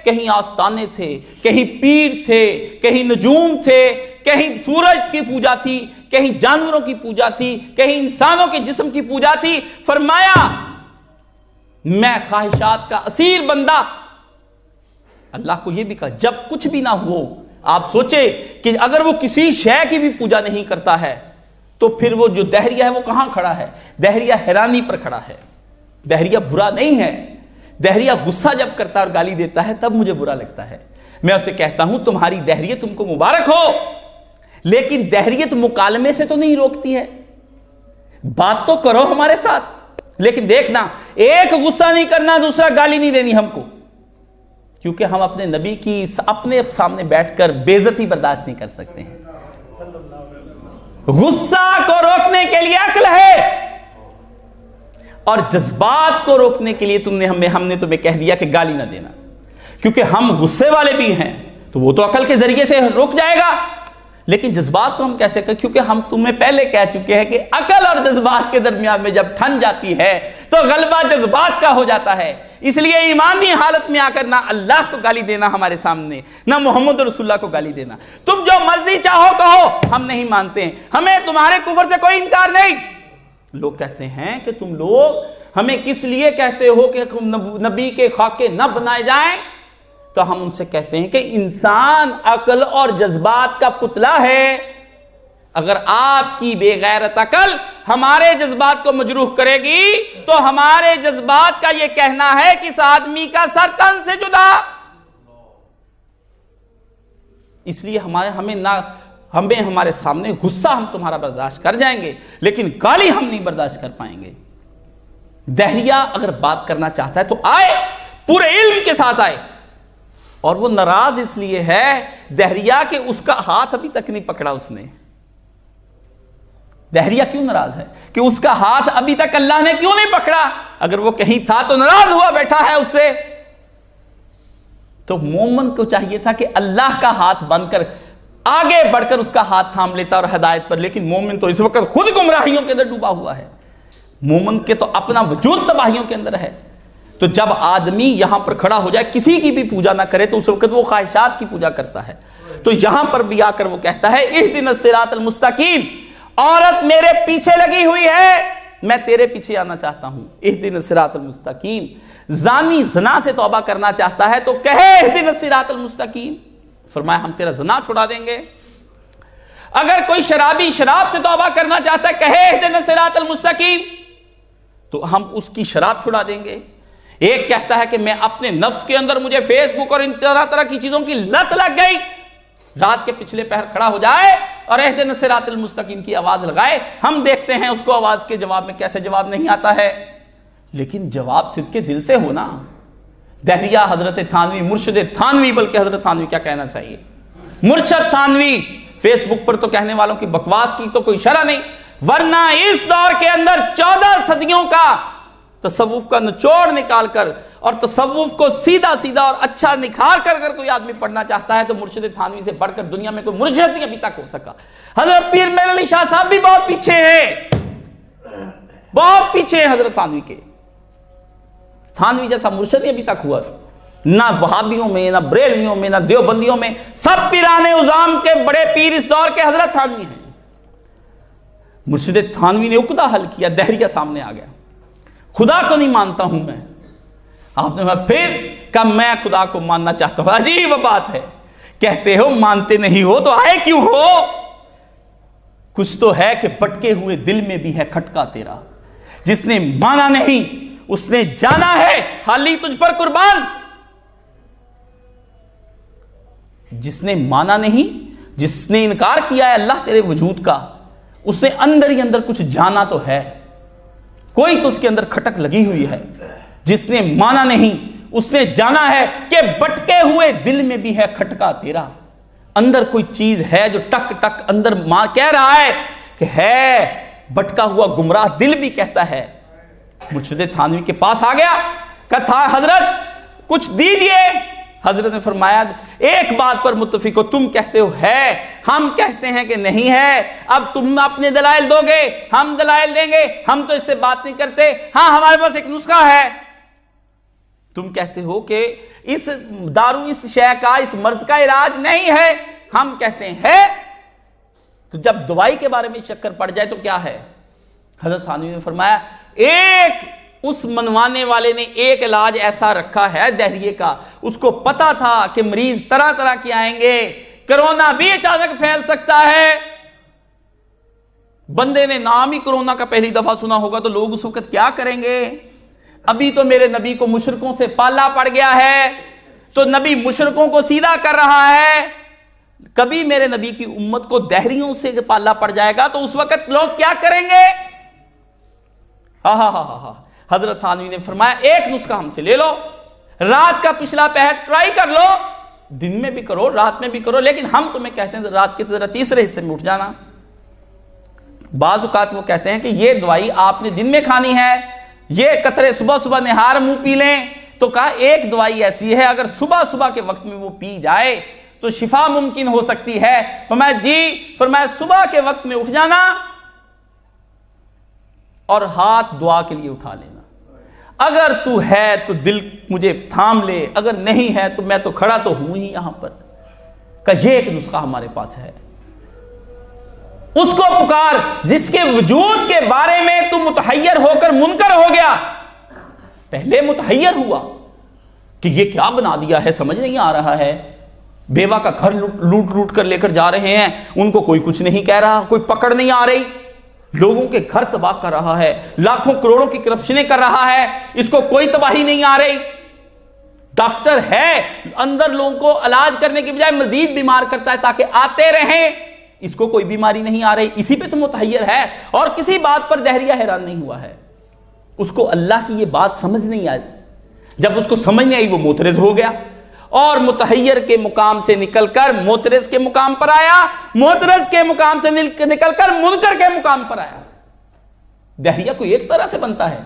کہیں آستانے تھے، کہیں پیر تھے، کہیں نجوم تھے، کہیں سورج کی پوجا تھی، کہیں جانوروں کی پوجا تھی، کہیں انسانوں کے جسم کی پوجا تھی. فرمایا میں خواہشات کا اسیر بندہ، اللہ کو یہ بھی کہا جب کچھ بھی نہ ہو، آپ سوچے کہ اگر وہ کسی شے کی بھی پوجا نہیں کرتا ہے تو پھر وہ جو دہریہ ہے وہ کہاں کھڑا ہے؟ دہریہ حیرانی پر کھڑا ہے. دہریہ برا نہیں ہے، دہریہ غصہ جب کرتا اور گالی دیتا ہے تب مجھے برا لگتا ہے، میں اسے کہتا ہوں تمہاری دہریت تم کو مبارک ہو، لیکن دہریت مکالمے سے تو نہیں روکتی ہے، بات تو کرو ہمارے ساتھ، لیکن دیکھنا ایک غصہ نہیں کرنا، دوسرا گالی نہیں دینی ہم کو، کیونکہ ہم اپنے نبی کی اپنے سامنے بیٹھ کر بے عزتی برداشت نہیں کر سکتے ہیں. غصہ کو روکنے کے لیے عقل ہے اور جذبات کو روکنے کے لیے تم نے ہمیں ہم نے تمہیں کہہ دیا کہ گالی نہ دینا، کیونکہ ہم غصے والے بھی ہیں تو وہ تو عقل کے ذریعے سے روک جائے گا، لیکن جذبات کو ہم کیسے کریں؟ کیونکہ ہم تمہیں پہلے کہہ چکے ہیں کہ عقل اور جذبات کے درمیان میں جب ٹھن جاتی ہے تو غلبہ جذبات کا ہو جاتا ہے. اس لیے ایمانی حالت میں آ کر نہ اللہ کو گالی دینا ہمارے سامنے، نہ محمد رسول اللہ کو گالی دینا. تم جو مرضی چاہو کہو، ہم نہیں مانتے، ہمیں تمہارے کفر سے کوئی انکار نہیں. لوگ کہتے ہیں کہ تم لوگ ہمیں کس لیے کہتے ہو کہ نبی کے خاکے نہ بنائے جائیں، تو ہم ان سے کہتے ہیں کہ انسان عقل اور جذبات کا پتلا ہے، اگر آپ کی بے غیرت عقل ہمارے جذبات کو مجروح کرے گی تو ہمارے جذبات کا یہ کہنا ہے کہ اس آدمی کا سر تن سے جدا. اس لیے ہمارے ہمیں نہ ہمیں ہمارے سامنے غصہ ہم تمہارا برداشت کر جائیں گے، لیکن گالی ہم نہیں برداشت کر پائیں گے. دہریہ اگر بات کرنا چاہتا ہے تو آئے، پورے علم کے ساتھ آئے، اور وہ ناراض اس لیے ہے دہریہ کہ اس کا ہاتھ ابھی تک نہیں پکڑا اس نے. دہریہ کیوں ناراض ہے کہ اس کا ہاتھ ابھی تک اللہ نے کیوں نہیں پکڑا؟ اگر وہ کہیں تھا تو ناراض ہوا بیٹھا ہے اس سے. تو مومن کو چاہیے تھا کہ اللہ کا ہاتھ بن کر آگے بڑھ کر اس کا ہاتھ تھام لیتا اور ہدایت پر. لیکن مومن تو اس وقت خود گمراہیوں کے اندر ڈوبا ہوا ہے, مومن کے تو اپنا وجود تباہیوں کے اندر ہے. تو جب آدمی یہاں پر کھڑا ہو جائے, کسی کی بھی پوجا نہ کرے, تو اس وقت وہ خواہشات کی پوجا کرتا ہے. تو یہاں پر بھی آ کر وہ کہتا ہے اہدنا الصراط المستقیم, عورت میرے پیچھے لگی ہوئی ہے, میں تیرے پیچھے آنا چاہتا ہوں. اہدنا الصراط المستقیم, زانی زنا سے توبہ کرنا چاہتا ہے تو کہے اہدنا الصراط المستقیم, فرمایا ہم تیرا زنا چھڑا دیں گے. اگر کوئی شرابی شراب سے توبہ کرنا چاہتا ہے کہے اہدنا الصراط المستقیم, تو ہم اس کی شراب چھڑا دیں گے. ایک کہتا ہے کہ میں اپنے نفس کے اندر, مجھے فیس بک اور ان طرح طرح کی چیزوں کی لت لگ گئی, رات کے پچھلے پہر کھڑا ہو جائے اور اہدنا الصراط المستقیم کی آواز لگائے, ہم دیکھتے ہیں اس کو آواز کے جواب میں کیسے جواب نہیں آتا ہے. لیکن جواب صدقے دل سے ہونا. دہریہ حضرت تھانوی, مرشد تھانوی, بلکہ حضرت تھانوی کیا کہنا چاہیے, مرشد تھانوی. فیس بک پر تو کہنے والوں کی بکواس کی تو کوئی شرح نہیں, ورنہ اس دور کے اندر چودہ صدیوں کا تصوف کا نچوڑ نکال کر اور تصوف کو سیدھا سیدھا اور اچھا نکھار کر کر کوئی آدمی پڑھنا چاہتا ہے تو مرشد تھانوی سے بڑھ کر دنیا میں کوئی مرشد نہیں ابھی تک ہو سکا. حضرت پیر میرزا علی شاہ صاحب بھی بہت پیچھے ہیں, بہت پیچھے ہیں حضرت تھانوی کے. تھانوی جیسا مرشد نہیں ابھی تک ہوا, نہ وہابیوں میں, نہ بریلویوں میں, نہ دیوبندیوں میں. سب پیران عظام کے بڑے پیر اس دور کے حضرت تھانوی ہیں. مرشد تھانوی نے عقدہ حل کیا, دہریہ سامنے آ گیا. خدا کو نہیں مانتا ہوں میں, آپ نے پھر کہا میں خدا کو ماننا چاہتا ہوں. عجیب بات ہے, کہتے ہو مانتے نہیں ہو تو آئے کیوں ہو. کچھ تو ہے کہ پٹکے ہوئے دل میں بھی ہے کھٹکا تیرا, جس نے مانا نہیں اس نے جانا ہے حالی تجھ پر قربان. جس نے مانا نہیں, جس نے انکار کیا ہے اللہ تیرے وجود کا, اس نے اندر ہی اندر کچھ جانا تو ہے, کوئی تو اس کے اندر کھٹک لگی ہوئی ہے. جس نے مانا نہیں اس نے جانا ہے کہ بٹکے ہوئے دل میں بھی ہے کھٹکا تیرا. اندر کوئی چیز ہے جو ٹک ٹک اندر ماں کہہ رہا ہے کہ ہے. بٹکا ہوا گمراہ دل بھی کہتا ہے. مرشد تھانوی کے پاس آ گیا, کہا تھا حضرت کچھ دیجئے. حضرت نے فرمایا ایک بات پر متفق ہو, تم کہتے ہو ہے, ہم کہتے ہیں کہ نہیں ہے. اب تم اپنے دلائل دو گے, ہم دلائل دیں گے, ہم تو اس سے بات نہیں کرتے. ہاں ہمارے پاس ایک نسخہ ہے. تم کہتے ہو کہ اس دارو اس شے کا, اس مرض کا علاج نہیں ہے. ہم کہتے ہیں تو جب دوائی کے بارے میں چکر پڑ جائے تو کیا ہے. حضرت تھانوی نے فرمایا ایک اس منوانے والے نے ایک علاج ایسا رکھا ہے دہریے کا, اس کو پتا تھا کہ مریض طرح طرح کے آئیں گے, کرونا بھی اچانک پھیل سکتا ہے. بندے نے نام ہی کرونا کا پہلی دفعہ سنا ہوگا تو لوگ اس وقت کیا کریں گے. ابھی تو میرے نبی کو مشرکوں سے پالا پڑ گیا ہے تو نبی مشرکوں کو سیدھا کر رہا ہے. کبھی میرے نبی کی امت کو دہریوں سے پالا پڑ جائے گا تو اس وقت لوگ کیا کریں گے. ہاں ہاں ہاں ہاں حضرت تھانوی نے فرمایا ایک نسخہ ہم سے لے لو, رات کا پچھلا پہر ٹرائی کر لو, دن میں بھی کرو رات میں بھی کرو, لیکن ہم تمہیں کہتے ہیں رات کے ذرا تیسرے حصے میں اٹھ جانا. بعض اوقات وہ کہتے ہیں کہ یہ دوائی آپ نے دن میں کھانی ہے, یہ قطرے صبح صبح نہار منہ پی لیں. تو کہا ایک دوائی ایسی ہے اگر صبح صبح کے وقت میں وہ پی جائے تو شفا ممکن ہو سکتی ہے. فرمایا جی. فرمایا صبح کے وقت میں اٹھ جانا اور ہاتھ دعا کے لیے اٹھا لینا. اگر تو ہے تو دل مجھے تھام لے, اگر نہیں ہے تو میں تو کھڑا تو ہوں ہی یہاں پر. کہ یہ ایک نسخہ ہمارے پاس ہے, اس کو پکار جس کے وجود کے بارے میں تو متحیر ہو کر منکر ہو گیا. پہلے متحیر ہوا کہ یہ کیا بنا دیا ہے, سمجھ نہیں آ رہا ہے. بیوہ کا گھر لوٹ لوٹ کر لے کر جا رہے ہیں, ان کو کوئی کچھ نہیں کہہ رہا, کوئی پکڑ نہیں آ رہی. لوگوں کے گھر تباہ کر رہا ہے, لاکھوں کروڑوں کی کرپشنیں کر رہا ہے, اس کو کوئی تباہی نہیں آ رہی. ڈاکٹر ہے اندر, لوگوں کو علاج کرنے کی بجائے مزید بیمار کرتا ہے تاکہ آتے رہیں. اس کو کوئی بیماری نہیں آ رہی, اسی پہ تو متحیر ہے. اور کسی بات پر دہریہ حیران نہیں ہوا ہے, اس کو اللہ کی یہ بات سمجھ نہیں آئی. جب اس کو سمجھ نہیں آئی وہ معترض ہو گیا اور متحیر کے مقام سے نکل کر معترض کے مقام پر آیا, معترض کے مقام سے نکل کر منکر کے مقام پر آیا. دہریہ کوئی ایک طرح سے بنتا ہے,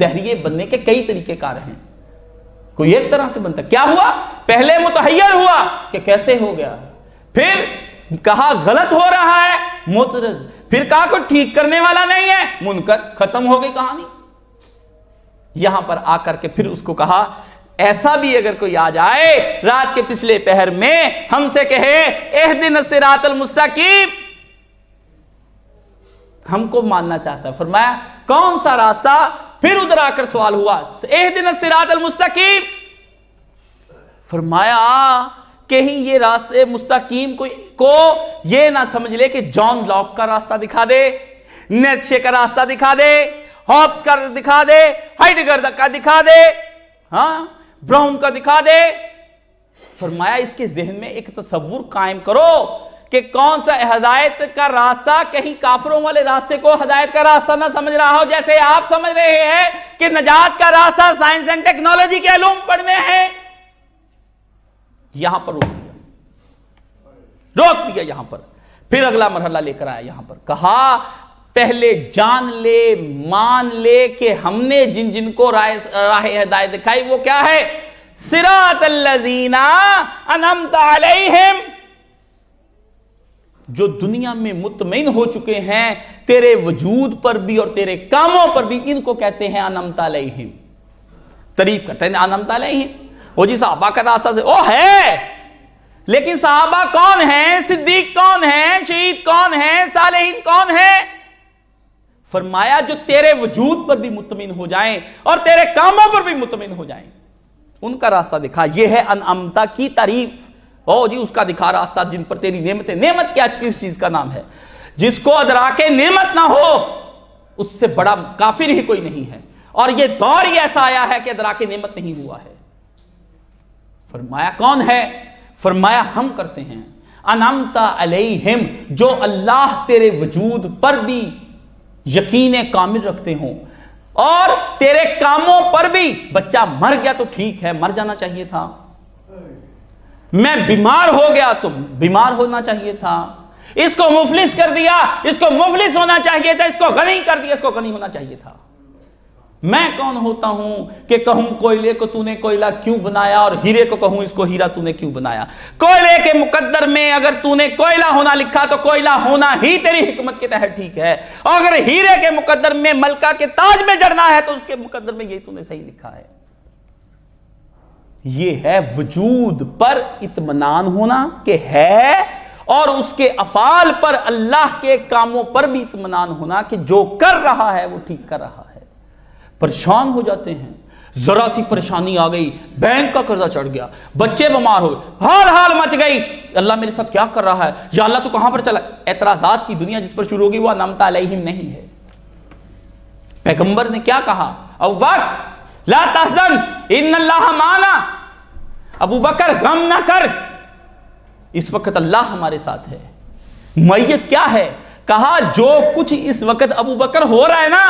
دہریے بننے کے کئی طریقے کار ہیں, کوئی ایک طرح سے بنتا ہے. کیا ہوا, پہلے متحیر ہوا کہ کیسے ہو گیا, پھر کہا غلط ہو رہا ہے معترض، پھر کہا کوئی ٹھیک کرنے والا نہیں ہے منکر، ختم ہو گئی کہانی. یہاں پر آ کر کے پھر اس کو کہا ایسا بھی اگر کوئی آ جائے رات کے پچھلے پہر میں ہم سے کہے اہدنا الصراط المستقیم، ہم کو ماننا چاہتا ہے، فرمایا کون سا راستہ؟ پھر ادھر آ کر سوال ہوا اہدنا الصراط المستقیم، فرمایا کہیں یہ راستے مستقیم کو, کو یہ نہ سمجھ لے کہ جان لاک کا راستہ دکھا دے، نیٹشے کا راستہ دکھا دے، ہابس کا دکھا دے، ہائیڈگر کا دکھا دے، ہاں براؤن کا دکھا دے. فرمایا اس کے ذہن میں ایک تصور قائم کرو کہ کون سا ہدایت کا راستہ کہیں کافروں والے راستے کو ہدایت کا راستہ نہ سمجھ رہا ہو، جیسے آپ سمجھ رہے ہیں کہ نجات کا راستہ سائنس اینڈ ٹیکنالوجی کے علوم پڑھنے ہیں. یہاں پر روک دیا روک دیا یہاں پر. پھر اگلا مرحلہ لے کر آیا، یہاں پر کہا پہلے جان لے مان لے کہ ہم نے جن جن کو راہ ہدایت دکھائی وہ کیا ہے، صراط الذین انعمت علیہم، جو دنیا میں مطمئن ہو چکے ہیں تیرے وجود پر بھی اور تیرے کاموں پر بھی، ان کو کہتے ہیں انعمت علیہم، تعریف کرتے ہیں انعمت علیہم. وہ جی صحابہ کا راستہ سے او ہے، لیکن صحابہ کون ہیں، صدیق کون ہیں، شہید کون ہیں، صالحین کون ہیں؟ فرمایا جو تیرے وجود پر بھی مطمئن ہو جائیں اور تیرے کاموں پر بھی مطمئن ہو جائیں، ان کا راستہ دکھا. یہ ہے انعمتا کی تعریف. او جی اس کا دکھا راستہ جن پر تیری نعمتیں، نعمت کیا کس چیز کا نام ہے؟ جس کو ادراک نعمت نہ ہو اس سے بڑا کافر ہی کوئی نہیں ہے، اور یہ دور ہی ایسا آیا ہے کہ ادراک نعمت نہیں ہوا ہے. فرمایا کون ہے؟ فرمایا ہم کرتے ہیں انعمت علیہم، جو اللہ تیرے وجود پر بھی یقین کامل رکھتے ہوں اور تیرے کاموں پر بھی. بچہ مر گیا تو ٹھیک ہے، مر جانا چاہیے تھا، میں بیمار ہو گیا تو بیمار ہونا چاہیے تھا، اس کو مفلس کر دیا، اس کو مفلس ہونا چاہیے تھا، اس کو غنی کر دیا، اس کو غنی ہونا چاہیے تھا. میں کون ہوتا ہوں کہ کہوں کوئلے کو تو نے کوئلہ کیوں بنایا اور ہیرے کو کہوں اس کو ہیرا تو نے کیوں بنایا؟ کوئلے کے مقدر میں اگر تو نے کوئلہ ہونا لکھا تو کوئلہ ہونا ہی تیری حکمت کے تحت ٹھیک ہے، اور اگر ہیرے کے مقدر میں ملکہ کے تاج میں جڑنا ہے تو اس کے مقدر میں یہ تو نے صحیح لکھا ہے. یہ ہے وجود پر اطمینان ہونا کہ ہے، اور اس کے افعال پر اللہ کے کاموں پر بھی اطمینان ہونا کہ جو کر رہا ہے وہ ٹھیک کر رہا ہے. پریشان ہو جاتے ہیں، ذرا سی پریشانی آ گئی، بینک کا قرضہ چڑھ گیا، بچے بیمار ہو گئے، ہر حال مچ گئی، اللہ میرے ساتھ کیا کر رہا ہے، یا اللہ تو کہاں پر چلا. اعتراضات کی دنیا جس پر شروع ہوگی وہ انعمت علیہم نہیں ہے. پیغمبر نے کیا کہا؟ ابو بکر لا تحزن ان اللہ معنا، ابو بکر غم نہ کر، اس وقت اللہ ہمارے ساتھ ہے. میت کیا ہے؟ کہا جو کچھ اس وقت ابو بکر ہو رہا ہے نا،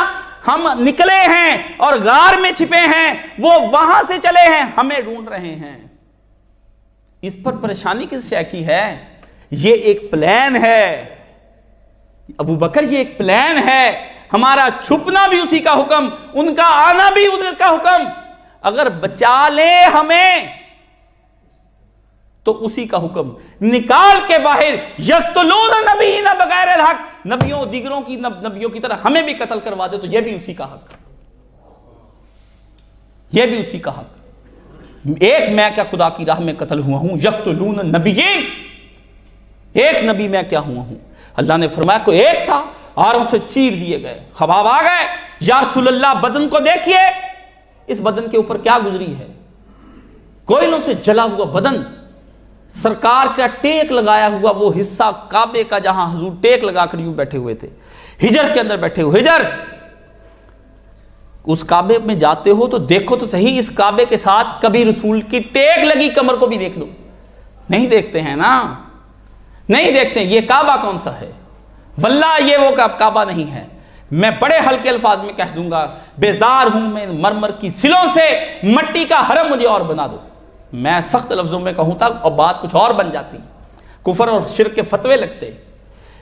ہم نکلے ہیں اور غار میں چھپے ہیں، وہ وہاں سے چلے ہیں، ہمیں ڈھونڈ رہے ہیں. اس پر پریشانی کس شے کی ہے؟ یہ ایک پلان ہے ابو بکر، یہ ایک پلان ہے. ہمارا چھپنا بھی اسی کا حکم، ان کا آنا بھی ان کا حکم. اگر بچا لے ہمیں تو اسی کا حکم، نکال کے باہر یقتلون نبینا بغیر الحق، نبیوں دیگروں کی نبیوں کی طرح ہمیں بھی قتل کروا دے تو یہ بھی اسی کا حق، یہ بھی اسی کا حق. ایک میں کیا خدا کی راہ میں قتل ہوا ہوں، یقتلون نبیین، ایک نبی میں کیا ہوا ہوں. اللہ نے فرمایا کوئی ایک تھا، آروں سے چیر دیے گئے، خباب آ گئے، یا رسول اللہ بدن کو دیکھیے، اس بدن کے اوپر کیا گزری ہے، کوئلوں سے جلا ہوا بدن، سرکار کا ٹیک لگایا ہوا وہ حصہ کعبے کا جہاں حضور ٹیک لگا کر یوں بیٹھے ہوئے تھے، ہجر کے اندر بیٹھے ہوئے. ہجر اس کعبے میں جاتے ہو تو دیکھو تو صحیح، اس کعبے کے ساتھ کبھی رسول کی ٹیک لگی کمر کو بھی دیکھ لو. نہیں دیکھتے ہیں نا، نہیں دیکھتے ہیں. یہ کعبہ کون سا ہے؟ واللہ یہ وہ کعبہ نہیں ہے. میں بڑے ہلکے الفاظ میں کہہ دوں گا، بیزار ہوں میں مرمر کی سلوں سے، مٹی کا حرم مجھے اور بنا دو. میں سخت لفظوں میں کہوں تھا اور بات کچھ اور بن جاتی، کفر اور شرک کے فتوے لگتے.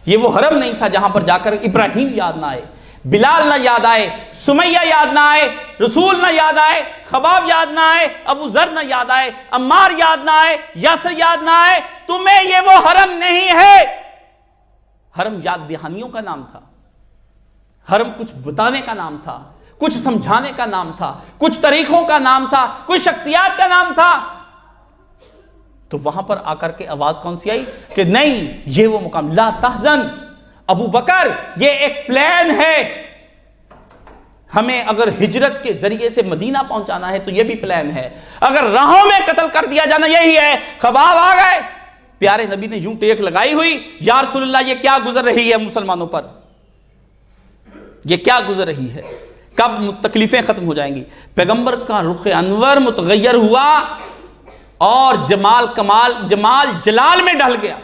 یہ وہ حرم نہیں تھا جہاں پر جا کر ابراہیم یاد نہ آئے، بلال نہ یاد آئے، سمیہ یاد نہ آئے، رسول نہ یاد آئے، خباب یاد نہ آئے، ابو ذر نہ یاد آئے، عمار یاد نہ آئے، یاسر یاد نہ آئے، تمہیں یہ وہ حرم نہیں ہے. حرم یاد دہانیوں کا نام تھا، حرم کچھ بتانے کا نام تھا، کچھ سمجھانے کا نام تھا، کچھ طریقوں کا نام تھا، کچھ شخصیات کا نام تھا. تو وہاں پر آ کر کے آواز کون سی آئی کہ نہیں یہ وہ مقام، لا تحزن ابو بکر، یہ ایک پلان ہے، ہمیں اگر ہجرت کے ذریعے سے مدینہ پہنچانا ہے تو یہ بھی پلان ہے، اگر راہوں میں قتل کر دیا جانا یہی ہے. خباب آ گئے، پیارے نبی نے یوں ٹیک لگائی ہوئی، یا رسول اللہ یہ کیا گزر رہی ہے مسلمانوں پر، یہ کیا گزر رہی ہے، کب تکلیفیں ختم ہو جائیں گی. پیغمبر کا رخ انور متغیر ہوا اور جمال کمال جمال جلال میں ڈھل گیا.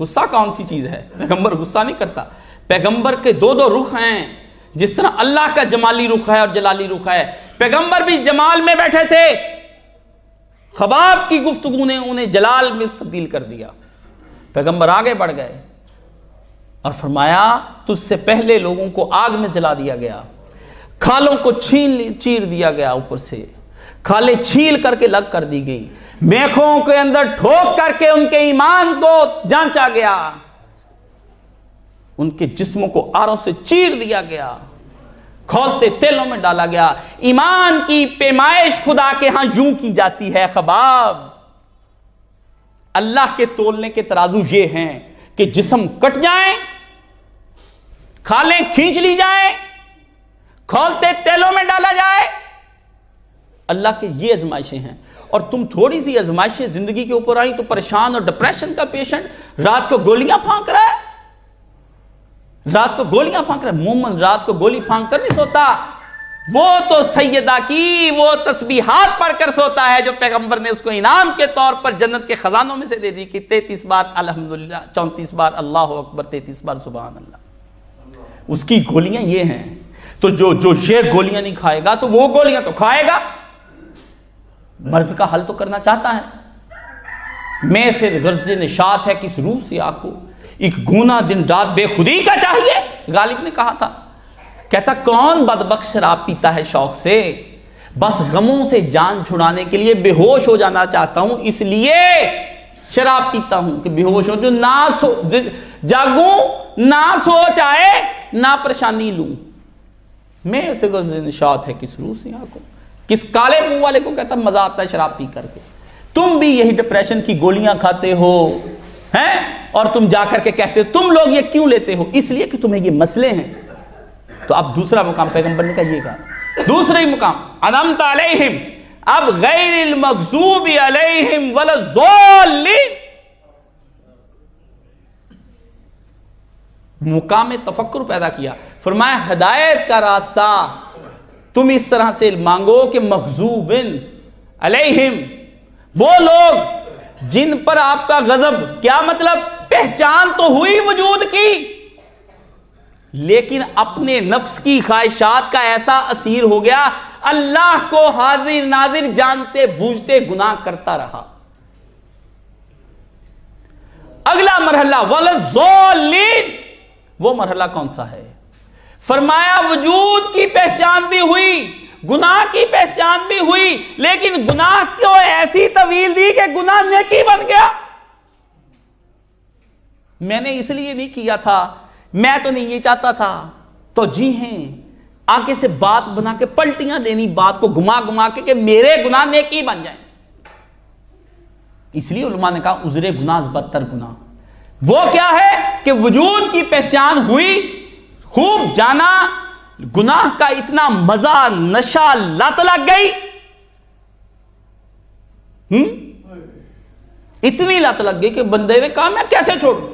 غصہ کون سی چیز ہے، پیغمبر غصہ نہیں کرتا. پیغمبر کے دو دو رخ ہیں، جس طرح اللہ کا جمالی رخ ہے اور جلالی رخ ہے، پیغمبر بھی جمال میں بیٹھے تھے، خباب کی گفتگو نے انہیں جلال میں تبدیل کر دیا. پیغمبر آگے بڑھ گئے اور فرمایا تجھ سے پہلے لوگوں کو آگ میں جلا دیا گیا، کھالوں کو چھیل چیر دیا گیا، اوپر سے کھالیں چھیل کر کے لگ کر دی گئی، میخوں کے اندر ٹھوک کر کے ان کے ایمان کو جانچا گیا، ان کے جسموں کو آروں سے چیر دیا گیا، کھولتے تیلوں میں ڈالا گیا. ایمان کی پیمائش خدا کے ہاں یوں کی جاتی ہے خباب. اللہ کے تولنے کے ترازو یہ ہیں کہ جسم کٹ جائیں، کھالیں کھینچ لی جائیں، کھولتے تیلوں میں ڈالا جائے. اللہ کے یہ آزمائشیں ہیں. اور تم تھوڑی سی آزمائشیں زندگی کے اوپر آئیں تو پریشان اور ڈپریشن کا پیشنٹ رات کو گولیاں پھانک رہا ہے، رات کو گولیاں پھانک رہا ہے. مومن رات کو گولی پھانک کر نہیں سوتا، وہ تو سیدہ کی وہ تسبیحات پڑھ کر سوتا ہے جو پیغمبر نے اس کو انعام کے طور پر جنت کے خزانوں میں سے دے دی، کہ تینتیس بار الحمدللہ، چونتیس بار اللہ اکبر، تینتیس بار سبحان اللہ. اس کی گولیاں یہ ہیں. تو جو جو یہ گولیاں نہیں کھائے گا تو وہ گولیاں تو کھائے گا. مرض کا حل تو کرنا چاہتا ہے، میں سے غرض نشاط ہے کس روح سے آ کو ایک گونا دن رات بے خودی کا چاہیے، غالب نے کہا تھا. کہتا کون بدبخت شراب پیتا ہے شوق سے، بس غموں سے جان چھڑانے کے لیے بے ہوش ہو جانا چاہتا ہوں، اس لیے شراب پیتا ہوں کہ بے ہوش ہو جو نہ سو جاگوں، نہ سوچ آئے، نہ پریشانی لوں. میں اسے غرض نشاط ہے کس روح سے آنکھوں، کس کالے منہ والے کو کہتا مزہ آتا ہے شراب پی کر کے. تم بھی یہی ڈپریشن کی گولیاں کھاتے ہو ہیں اور تم جا کر کے کہتے ہو، تم لوگ یہ کیوں لیتے ہو؟ اس لیے کہ تمہیں یہ مسئلے ہیں. تو اب دوسرا مقام پیغمبر نے کہا یہ کہا دوسرا مقام انعمت علیہم، اب غیر المغضوب علیہم ولا الضالین. مقام تفکر پیدا کیا. فرمایا ہدایت کا راستہ تم اس طرح سے مانگو کہ مغضوب علیہم، وہ لوگ جن پر آپ کا غضب. کیا مطلب؟ پہچان تو ہوئی وجود کی، لیکن اپنے نفس کی خواہشات کا ایسا اسیر ہو گیا، اللہ کو حاضر ناظر جانتے بوجھتے گناہ کرتا رہا. اگلا مرحلہ والظالین، وہ مرحلہ کون سا ہے؟ فرمایا وجود کی پہچان بھی ہوئی، گناہ کی پہچان بھی ہوئی، لیکن گناہ کو ایسی تاویل دی کہ گناہ نیکی بن گیا. میں نے اس لیے نہیں کیا تھا، میں تو نہیں یہ چاہتا تھا، تو جی ہیں آگے سے بات بنا کے پلٹیاں دینی، بات کو گھما گھما کے کہ میرے گناہ نیکی بن جائیں. اس لیے علماء نے کہا عذر گناہ سے بدتر گناہ وہ کیا ہے کہ وجود کی پہچان ہوئی، خوب جانا، گناہ کا اتنا مزہ نشہ لت لگ گئی، ہم اتنی لت لگ گئی کہ بندے نے کہا میں کیسے چھوڑوں.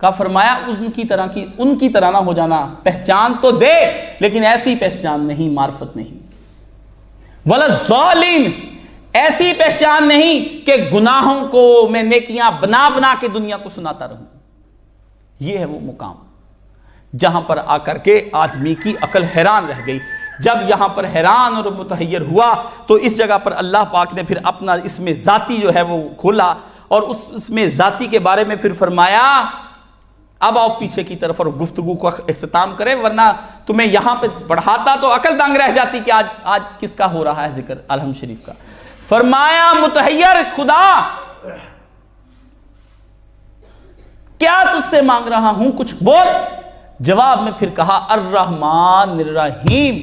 کا فرمایا ان کی طرح کی ان کی طرح نہ ہو جانا، پہچان تو دے لیکن ایسی پہچان نہیں، معرفت نہیں. والظالین ایسی پہچان نہیں کہ گناہوں کو میں نیکیاں بنا بنا کے دنیا کو سناتا رہوں. یہ ہے وہ مقام جہاں پر آ کر کے آدمی کی عقل حیران رہ گئی. جب یہاں پر حیران اور متحیر ہوا تو اس جگہ پر اللہ پاک نے پھر اپنا اس میں ذاتی جو ہے وہ کھولا، اور اس میں ذاتی کے بارے میں پھر فرمایا اب آؤ پیچھے کی طرف اور گفتگو کو اختتام کریں، ورنہ تمہیں یہاں پہ بڑھاتا تو عقل دنگ رہ جاتی کہ آج آج کس کا ہو رہا ہے ذکر الحم شریف کا۔ فرمایا متحیر خدا کیا تجھ سے مانگ رہا ہوں، کچھ بول۔ جواب میں پھر کہا الرحمن الرحیم،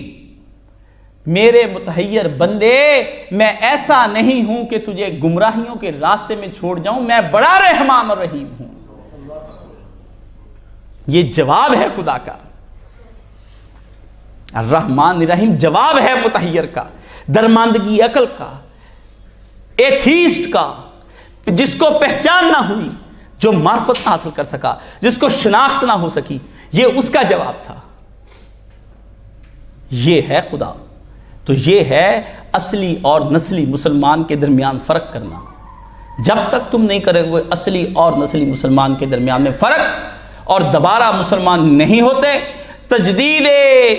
میرے متحیر بندے میں ایسا نہیں ہوں کہ تجھے گمراہیوں کے راستے میں چھوڑ جاؤں، میں بڑا رحمان اور رحیم ہوں۔ یہ جواب ہے خدا کا، الرحمن الرحیم جواب ہے متحیر کا، درماندگی عقل کا، ایتھیسٹ کا، جس کو پہچان نہ ہوئی، جو معرفت نہ حاصل کر سکا، جس کو شناخت نہ ہو سکی، یہ اس کا جواب تھا۔ یہ ہے خدا۔ تو یہ ہے اصلی اور نسلی مسلمان کے درمیان فرق کرنا۔ جب تک تم نہیں کرو گے اصلی اور نسلی مسلمان کے درمیان میں فرق، اور دوبارہ مسلمان نہیں ہوتے، تجدید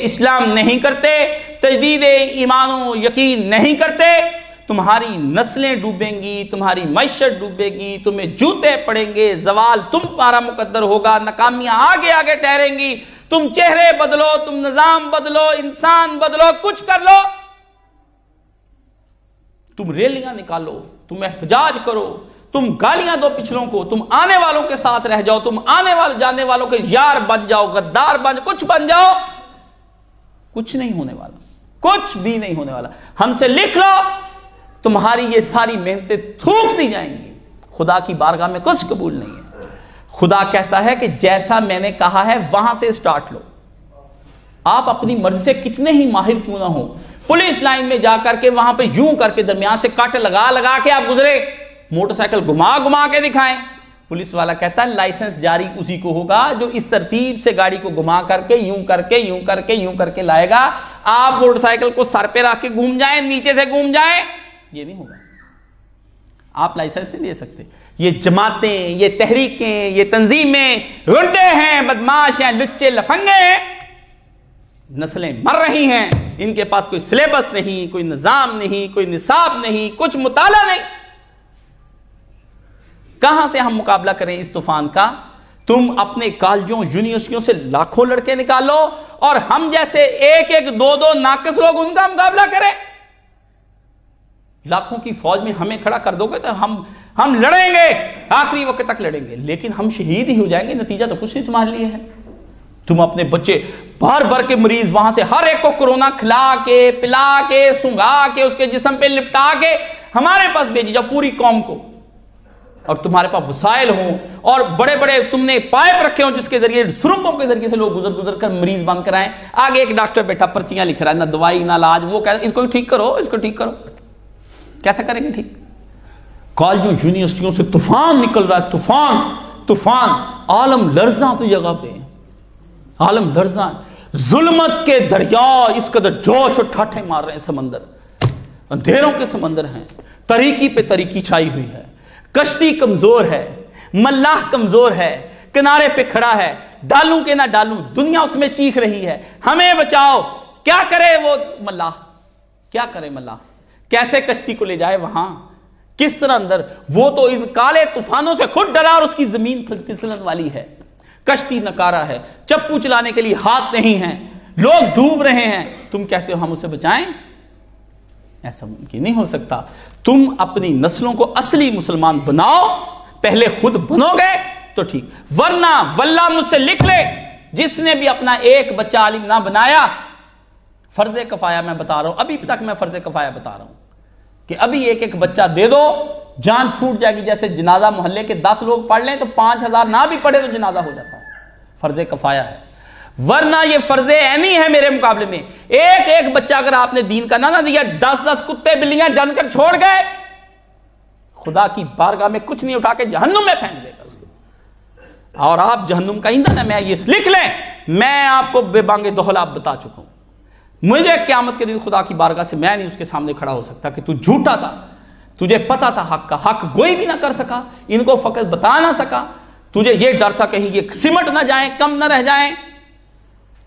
اسلام نہیں کرتے، تجدید ایمان و یقین نہیں کرتے، تمہاری نسلیں ڈوبیں گی، تمہاری معیشت ڈوبے گی، تمہیں جوتے پڑیں گے، زوال تم پارا مقدر ہوگا، ناکامیاں آگے آگے ٹھہریں گی۔ تم چہرے بدلو، تم نظام بدلو، انسان بدلو، کچھ کر لو، تم ریلیاں نکالو، تم احتجاج کرو، تم گالیاں دو پچھلوں کو، تم آنے والوں کے ساتھ رہ جاؤ، تم آنے والے جانے والوں کے یار بن جاؤ، غدار بن جاؤ، کچھ بن جاؤ، کچھ نہیں ہونے والا، کچھ بھی نہیں ہونے والا۔ ہم سے لکھ لو، تمہاری یہ ساری محنتیں تھوک دی جائیں گی، خدا کی بارگاہ میں کچھ قبول نہیں ہے۔ خدا کہتا ہے کہ جیسا میں نے کہا ہے وہاں سے سٹارٹ لو۔ آپ اپنی مرضی سے کتنے ہی ماہر کیوں نہ ہوں، پولیس لائن میں جا کر کے وہاں پہ یوں کر کے درمیان سے کٹ لگا لگا کے آپ گزرے، موٹر سائیکل گھما گھما کے دکھائیں، پولیس والا کہتا ہے لائسنس جاری اسی کو ہوگا جو اس ترتیب سے گاڑی کو گھما کر کے یوں کر کے یوں کر کے یوں کر کے لائے گا۔ آپ موٹر سائیکل کو سر پہ رکھ کے گھوم جائیں، نیچے سے گھوم جائیں، یہ نہیں ہوگا، آپ لائسنس نہیں لے سکتے۔ یہ جماعتیں، یہ تحریکیں، یہ تنظیمیں گنڈے ہیں، بدماش ہیں، لچے لفنگے ہیں، نسلیں مر رہی ہیں، ان کے پاس کوئی سلیبس نہیں، کوئی نظام نہیں، کوئی نصاب نہیں، کچھ مطالعہ نہیں۔ کہاں سے ہم مقابلہ کریں اس طوفان کا؟ تم اپنے کالجوں یونیورسٹیوں سے لاکھوں لڑکے نکالو، اور ہم جیسے ایک ایک دو دو ناقص لوگ ان کا مقابلہ کریں۔ لاکھوں کی فوج میں ہمیں کھڑا کر دو گے تو ہم ہم لڑیں گے، آخری وقت تک لڑیں گے، لیکن ہم شہید ہی ہو جائیں گے، نتیجہ تو کچھ نہیں تمہارے لیے ہے۔ تم اپنے بچے بھر بھر کے مریض وہاں سے ہر ایک کو کرونا کھلا کے، پلا کے، سنگا کے، اس کے جسم پہ لپٹا کے ہمارے پاس بھیجی جاؤ، پوری قوم کو، اور تمہارے پاس وسائل ہوں اور بڑے بڑے تم نے پائپ رکھے ہوں جس کے ذریعے سرنگوں کے ذریعے سے لوگ گزر گزر کر مریض بن کر آئیں، آگے ایک ڈاکٹر بیٹھا پرچیاں لکھ رہا ہے، نہ دوائی نہ علاج، وہ کہہ رہا ہے اس کو ٹھیک کرو، اس کو ٹھیک کرو، کیسا کریں گے ٹھیک؟ کالجوں یونیورسٹیوں سے طوفان نکل رہا ہے، طوفان طوفان، عالم لرزاں تو جگہ پہ، عالم لرزاں، ظلمت کے دریا اس قدر جوش اور ٹھاٹھیں مار رہے ہیں، سمندر اندھیروں کے سمندر ہیں، تاریکی پہ تاریکی چھائی ہوئی ہے، کشتی کمزور ہے، ملاح کمزور ہے، کنارے پہ کھڑا ہے، ڈالوں کے نہ ڈالوں، دنیا اس میں چیخ رہی ہے ہمیں بچاؤ، کیا کرے وہ ملاح، کیا کرے ملاح، کیسے کشتی کو لے جائے وہاں، کس طرح اندر، وہ تو ان کالے طوفانوں سے خود ڈرا اور اس کی زمین پھسلن والی ہے، کشتی نکارا ہے، چپو چلانے کے لیے ہاتھ نہیں ہیں، لوگ ڈوب رہے ہیں، تم کہتے ہو ہم اسے بچائیں؟ ایسا ممکن نہیں ہو سکتا۔ تم اپنی نسلوں کو اصلی مسلمان بناؤ، پہلے خود بنو گے تو ٹھیک، ورنہ واللہ مجھ سے لکھ لے جس نے بھی اپنا ایک بچہ عالم نہ بنایا، فرض کفایا میں بتا رہا ہوں، ابھی تک میں فرض کفایا بتا رہا ہوں کہ ابھی ایک ایک بچہ دے دو، جان چھوٹ جائے گی، جیسے جنازہ محلے کے دس لوگ پڑھ لیں تو پانچ ہزار نہ بھی پڑھے تو جنازہ ہو جاتا ہے، فرض کفایا ہے، ورنہ یہ فرض عینی ہے میرے مقابلے میں۔ ایک ایک بچہ اگر آپ نے دین کا نہ نہ دیا، دس دس کتے بلیاں جن کر چھوڑ گئے، خدا کی بارگاہ میں کچھ نہیں، اٹھا کے جہنم میں پھینک دے گا اس کو، اور آپ جہنم کا ایندھن ہے۔ میں یہ لکھ لیں، میں آپ کو بے بانگ دوہل آپ بتا چکا ہوں، مجھے قیامت کے دن خدا کی بارگاہ سے میں نہیں اس کے سامنے کھڑا ہو سکتا کہ تو جھوٹا تھا، تجھے پتا تھا حق کا، حق گوئی بھی نہ کر سکا، ان کو فقط بتا نہ سکا، تجھے یہ ڈر تھا کہیں یہ سمٹ نہ جائیں، کم نہ رہ جائیں،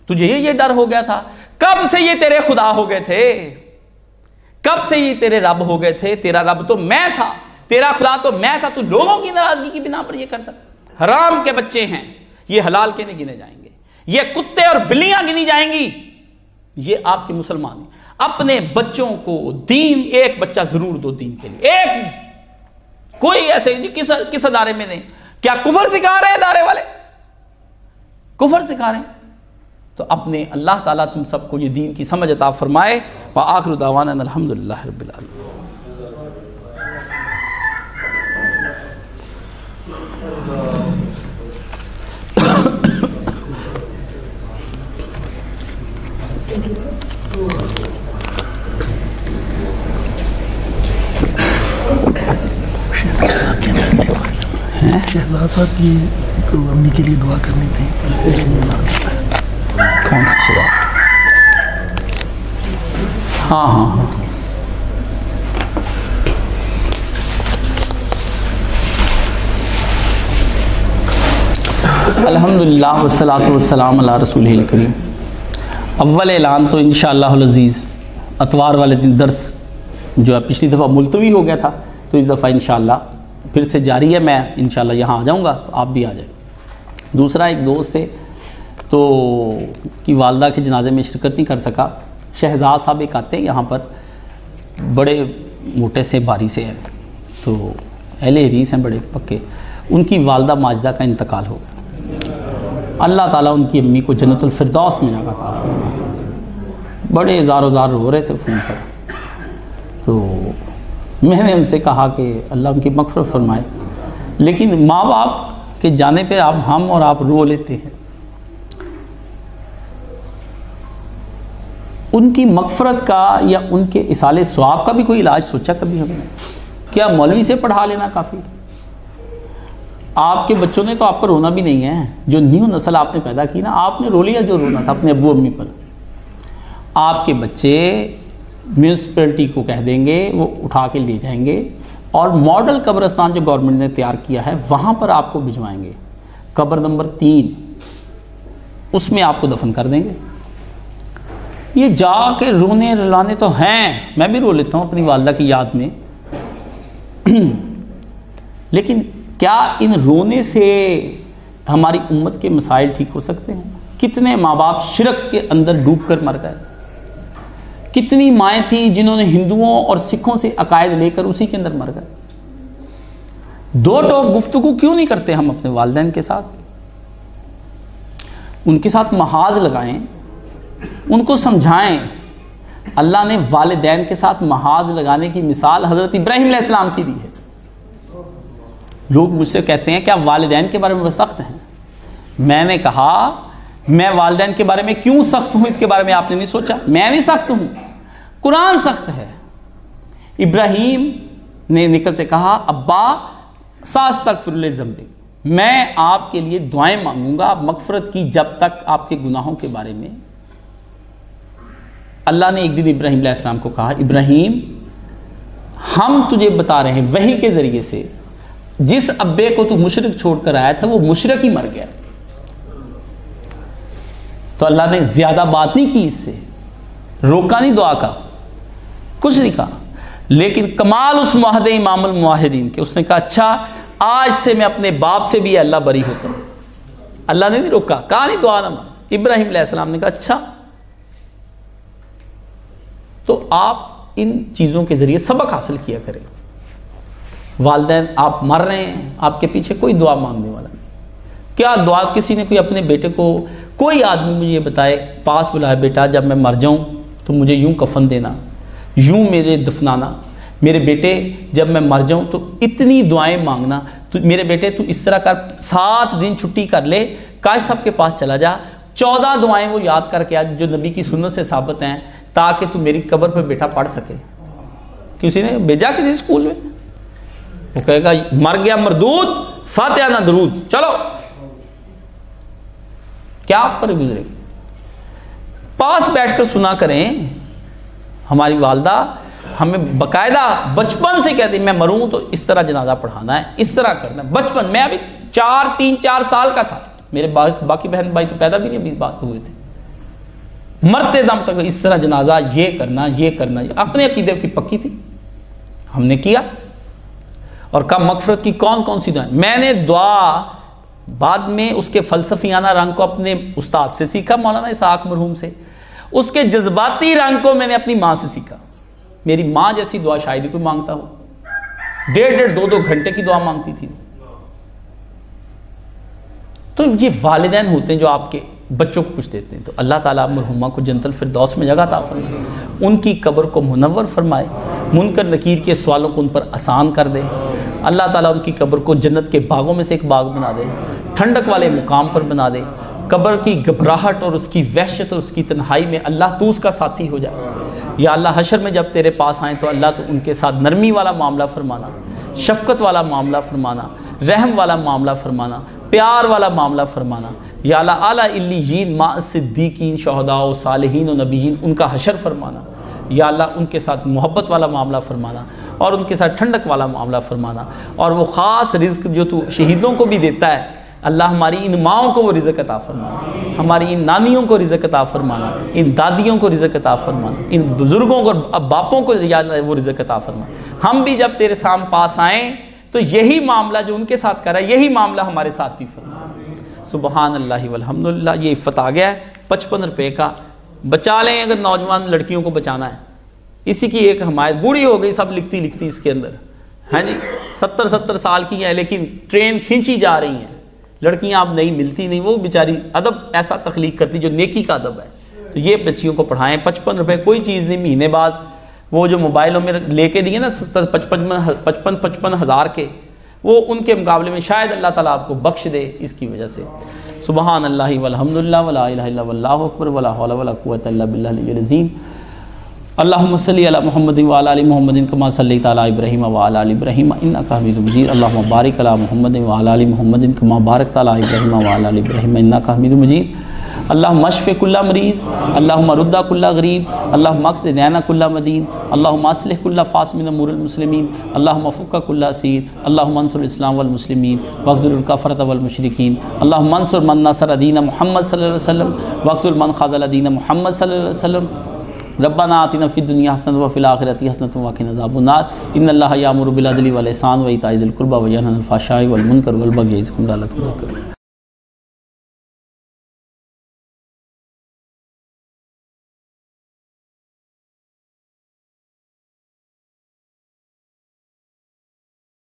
تجھے یہ ڈر ہو گیا تھا، کب سے یہ تیرے خدا ہو گئے تھے، کب سے یہ تیرے رب ہو گئے تھے، تیرا رب تو میں تھا، تیرا خدا تو میں تھا، تو لوگوں کی ناراضگی کی بنا پر یہ کرتا۔ حرام کے بچے ہیں یہ حلال کے نہیں گنے جائیں گے، یہ کتے اور بلیاں گنی جائیں گی. یہ آپ کے مسلمان ہیں. اپنے بچوں کو دین، ایک بچہ ضرور دو دین کے لیے، ایک کوئی ایسے نہیں. کس ادارے میں نہیں، کیا کفر سکھا رہے ہیں ادارے والے؟ کفر سکھا رہے ہیں. تو اپنے اللہ تعالیٰ تم سب کو یہ دین کی سمجھ عطا فرمائے. وآخر دعوانا الحمدللہ رب العالمین. شہزاد صاحب کی امی کے لیے دعا کرنی تھی. کون سی صورت؟ ہاں ہاں الحمدللہ والصلاۃ والسلام علی رسول الکریم. اول اعلان تو انشاءاللہ العزیز اتوار والے دن درس جو ہے پچھلی دفعہ ملتوی ہو گیا تھا، تو اس دفعہ انشاءاللہ پھر سے جاری ہے. میں انشاءاللہ یہاں آ جاؤں گا تو آپ بھی آ جائیں. دوسرا، ایک دوست ہے تو کی والدہ کے جنازے میں شرکت نہیں کر سکا. شہزاد صاحب ایک آتے ہیں یہاں پر، بڑے موٹے سے بھاری سے ہیں، تو اہل حدیث ہیں بڑے پکے. ان کی والدہ ماجدہ کا انتقال ہو گیا. اللہ تعالیٰ ان کی امی کو جنت الفردوس میں جگہ تھا. بڑے ہزار ہزار رو رہے تھے فون پر. تو میں نے ان سے کہا کہ اللہ ان کی مغفرت فرمائے، لیکن ماں باپ کے جانے پہ آپ ہم اور آپ رو لیتے ہیں. ان کی مغفرت کا یا ان کے اصالِ ثواب کا بھی کوئی علاج سوچا کبھی ہم نے؟ کیا مولوی سے پڑھا لینا کافی؟ آپ کے بچوں نے تو آپ پر رونا بھی نہیں ہے. جو نیو نسل آپ نے پیدا کی نا، آپ نے رو لیا جو رونا تھا اپنے ابو امی پر. آپ کے بچے میونسپلٹی کو کہہ دیں گے، وہ اٹھا کے لے جائیں گے اور ماڈل قبرستان جو گورنمنٹ نے تیار کیا ہے وہاں پر آپ کو بھجوائیں گے. قبر نمبر تین، اس میں آپ کو دفن کر دیں گے. یہ جا کے رونے رلانے تو ہیں، میں بھی رو لیتا ہوں اپنی والدہ کی یاد میں، لیکن کیا ان رونے سے ہماری امت کے مسائل ٹھیک ہو سکتے ہیں؟ کتنے ماں باپ شرک کے اندر ڈوب کر مر گئے. کتنی مائیں تھیں جنہوں نے ہندوؤں اور سکھوں سے عقائد لے کر اسی کے اندر مر گئے. دو ٹوک گفتگو کیوں نہیں کرتے ہم اپنے والدین کے ساتھ؟ ان کے ساتھ محاذ لگائیں، ان کو سمجھائیں. اللہ نے والدین کے ساتھ محاذ لگانے کی مثال حضرت ابراہیم علیہ السلام کی دی ہے. لوگ مجھ سے کہتے ہیں کہ آپ والدین کے بارے میں سخت ہیں. میں نے کہا میں والدین کے بارے میں کیوں سخت ہوں، اس کے بارے میں آپ نے نہیں سوچا؟ میں بھی سخت ہوں، قرآن سخت ہے. ابراہیم نے نکلتے کہا ابا ساستغفر لذنبی، میں آپ کے لیے دعائیں مانگوں گا مغفرت کی جب تک آپ کے گناہوں کے بارے میں. اللہ نے ایک دن ابراہیم علیہ السلام کو کہا ابراہیم ہم تجھے بتا رہے ہیں وحی کے ذریعے سے، جس ابے کو تو مشرک چھوڑ کر آیا تھا وہ مشرک ہی مر گیا. تو اللہ نے زیادہ بات نہیں کی، اس سے روکا نہیں، دعا کا کچھ نہیں کہا. لیکن کمال اس معاہد امام المعاہدین کے، اس نے کہا اچھا آج سے میں اپنے باپ سے بھی اللہ بری ہوتا ہوں. اللہ نے نہیں روکا، کہا نہیں دعا نہ مانگ. ابراہیم علیہ السلام نے کہا اچھا. تو آپ ان چیزوں کے ذریعے سبق حاصل کیا کریں. والدین آپ مر رہے ہیں، آپ کے پیچھے کوئی دعا مانگنے والا نہیں. کیا دعا کسی نے کوئی اپنے بیٹے کو، کوئی آدمی مجھے یہ بتائے پاس بلائے بیٹا جب میں مر جاؤں تو مجھے یوں کفن دینا، یوں میرے دفنانا، میرے بیٹے جب میں مر جاؤں تو اتنی دعائیں مانگنا، تو میرے بیٹے تو اس طرح کر، سات دن چھٹی کر لے، کاش سب کے پاس چلا جا، چودہ دعائیں وہ یاد کر کے آج جو نبی کی سنت سے ثابت ہیں تاکہ تو میری قبر پہ بیٹا پڑھ سکے. کسی نے بھیجا کسی اسکول میں؟ وہ کہے گا مر گیا مردود فاتحہ نہ درود، چلو. کیا آپ پر گزرے گی؟ پاس بیٹھ کر سنا کریں. ہماری والدہ ہمیں باقاعدہ بچپن سے کہتی میں مروں تو اس طرح جنازہ پڑھانا ہے، اس طرح کرنا ہے. بچپن میں ابھی چار تین چار سال کا تھا، میرے باقی بہن بھائی تو پیدا بھی نہیں ابھی بات ہوئے تھے. مرتے دم تک اس طرح جنازہ، یہ کرنا یہ کرنا. اپنے عقیدے کی پکی تھی، ہم نے کیا اور کہا مغفرت کی کون کون سی دعائیں. میں نے دعا بعد میں اس کے فلسفیانہ رنگ کو اپنے استاد سے سیکھا، مولانا اسحاق مرحوم سے، اس کے جذباتی رنگ کو میں نے اپنی ماں سے سیکھا. میری ماں جیسی دعا شاید ہی کوئی مانگتا ہو، ڈیڑھ ڈیڑھ دو دو گھنٹے کی دعا مانگتی تھی. تو یہ والدین ہوتے ہیں جو آپ کے بچوں کو کچھ دیتے ہیں. تو اللہ تعالیٰ مرحومہ کو جنت الفردوس میں جگہ عطا فرمائے، ان کی قبر کو منور فرمائے، منکر نکیر کے سوالوں کو ان پر آسان کر دے. اللہ تعالیٰ ان کی قبر کو جنت کے باغوں میں سے ایک باغ بنا دے، ٹھنڈک والے مقام پر بنا دے. قبر کی گھبراہٹ اور اس کی وحشت اور اس کی تنہائی میں اللہ تو اس کا ساتھی ہو جائے. یا اللہ حشر میں جب تیرے پاس آئیں تو اللہ تو ان کے ساتھ نرمی والا معاملہ فرمانا، شفقت والا معاملہ فرمانا، رحم والا معاملہ فرمانا، پیار والا معاملہ فرمانا. یا اللہ اعلیٰ علیین ما صدیقین شہداء و صالحین و نبیین ان کا حشر فرمانا. یا اللہ ان کے ساتھ محبت والا معاملہ فرمانا اور ان کے ساتھ ٹھنڈک والا معاملہ فرمانا. اور وہ خاص رزق جو تو شہیدوں کو بھی دیتا ہے، اللہ ہماری ان ماؤں کو وہ رزق عطا فرمانا، ہماری ان نانیوں کو رزق عطا فرمانا، ان دادیوں کو رزق عطا فرمانا، ان بزرگوں کو اور باپوں کو یا اللہ وہ رزق عطا فرمانا. ہم بھی جب تیرے سام پاس آئیں تو یہی معاملہ جو ان کے ساتھ کرا یہی معاملہ ہمارے ساتھ بھی فرمانا. سبحان اللہ والحمدللہ. یہ افت آ گیا ہے پچپن روپے کا، بچا لیں اگر نوجوان لڑکیوں کو بچانا ہے. اسی کی ایک حمایت، بوڑھی ہو گئی سب لکھتی لکھتی اس کے اندر، ہاں جی ستر ستر سال کی ہیں لیکن ٹرین کھینچی جا رہی ہیں. لڑکیاں آپ نہیں ملتی نہیں، وہ بیچاری ادب ایسا تخلیق کرتی جو نیکی کا ادب ہے. تو یہ بچیوں کو پڑھائیں. پچپن روپے کوئی چیز نہیں، مہینے بعد وہ جو موبائلوں میں لے کے دیے نا ستر پچپن پچپن پچپن ہزار کے، وہ ان کے مقابلے میں شاید اللہ تعالیٰ آپ کو بخش دے اس کی وجہ سے. سبحان اللہ والحمدللہ ولا الہ الا اللہ اکبر ولا حول ولا قوۃ الا باللہ العلی العظیم. اللہم صلی علی محمد وعلی آل محمد کما صلیت علی ابراہیم وعلی آل ابراہیم انک حمید مجید. اللہم بارک علی محمد وعلی آل محمد کما بارکت علی ابراہیم وعلی آل ابراہیم انک حمید مجید. اللہم اشف کل مریض، اللہم رد کل غریب، اللہم اقض دینا کل مدین، اللہم اصلح کل فاس من امور المسلمین، اللہم فک کل اسیر، اللہم انصر الاسلام والمسلمین واخذل الکفرۃ والمشرکین، اللہم انصر من نصر دین محمد صلی اللہ علیہ وسلم واخذل من خذل دین محمد صلی اللہ علیہ وسلم. ربنا آتنا فی الدنیا حسنۃ وفی الآخرۃ حسنۃ وقنا عذاب النار. ان اللہ یامر بالعدل والاحسان وایتاء ذی القربی وینہى عن الفحشاء والمنکر والبغی یعظکم لعلکم تذکرون.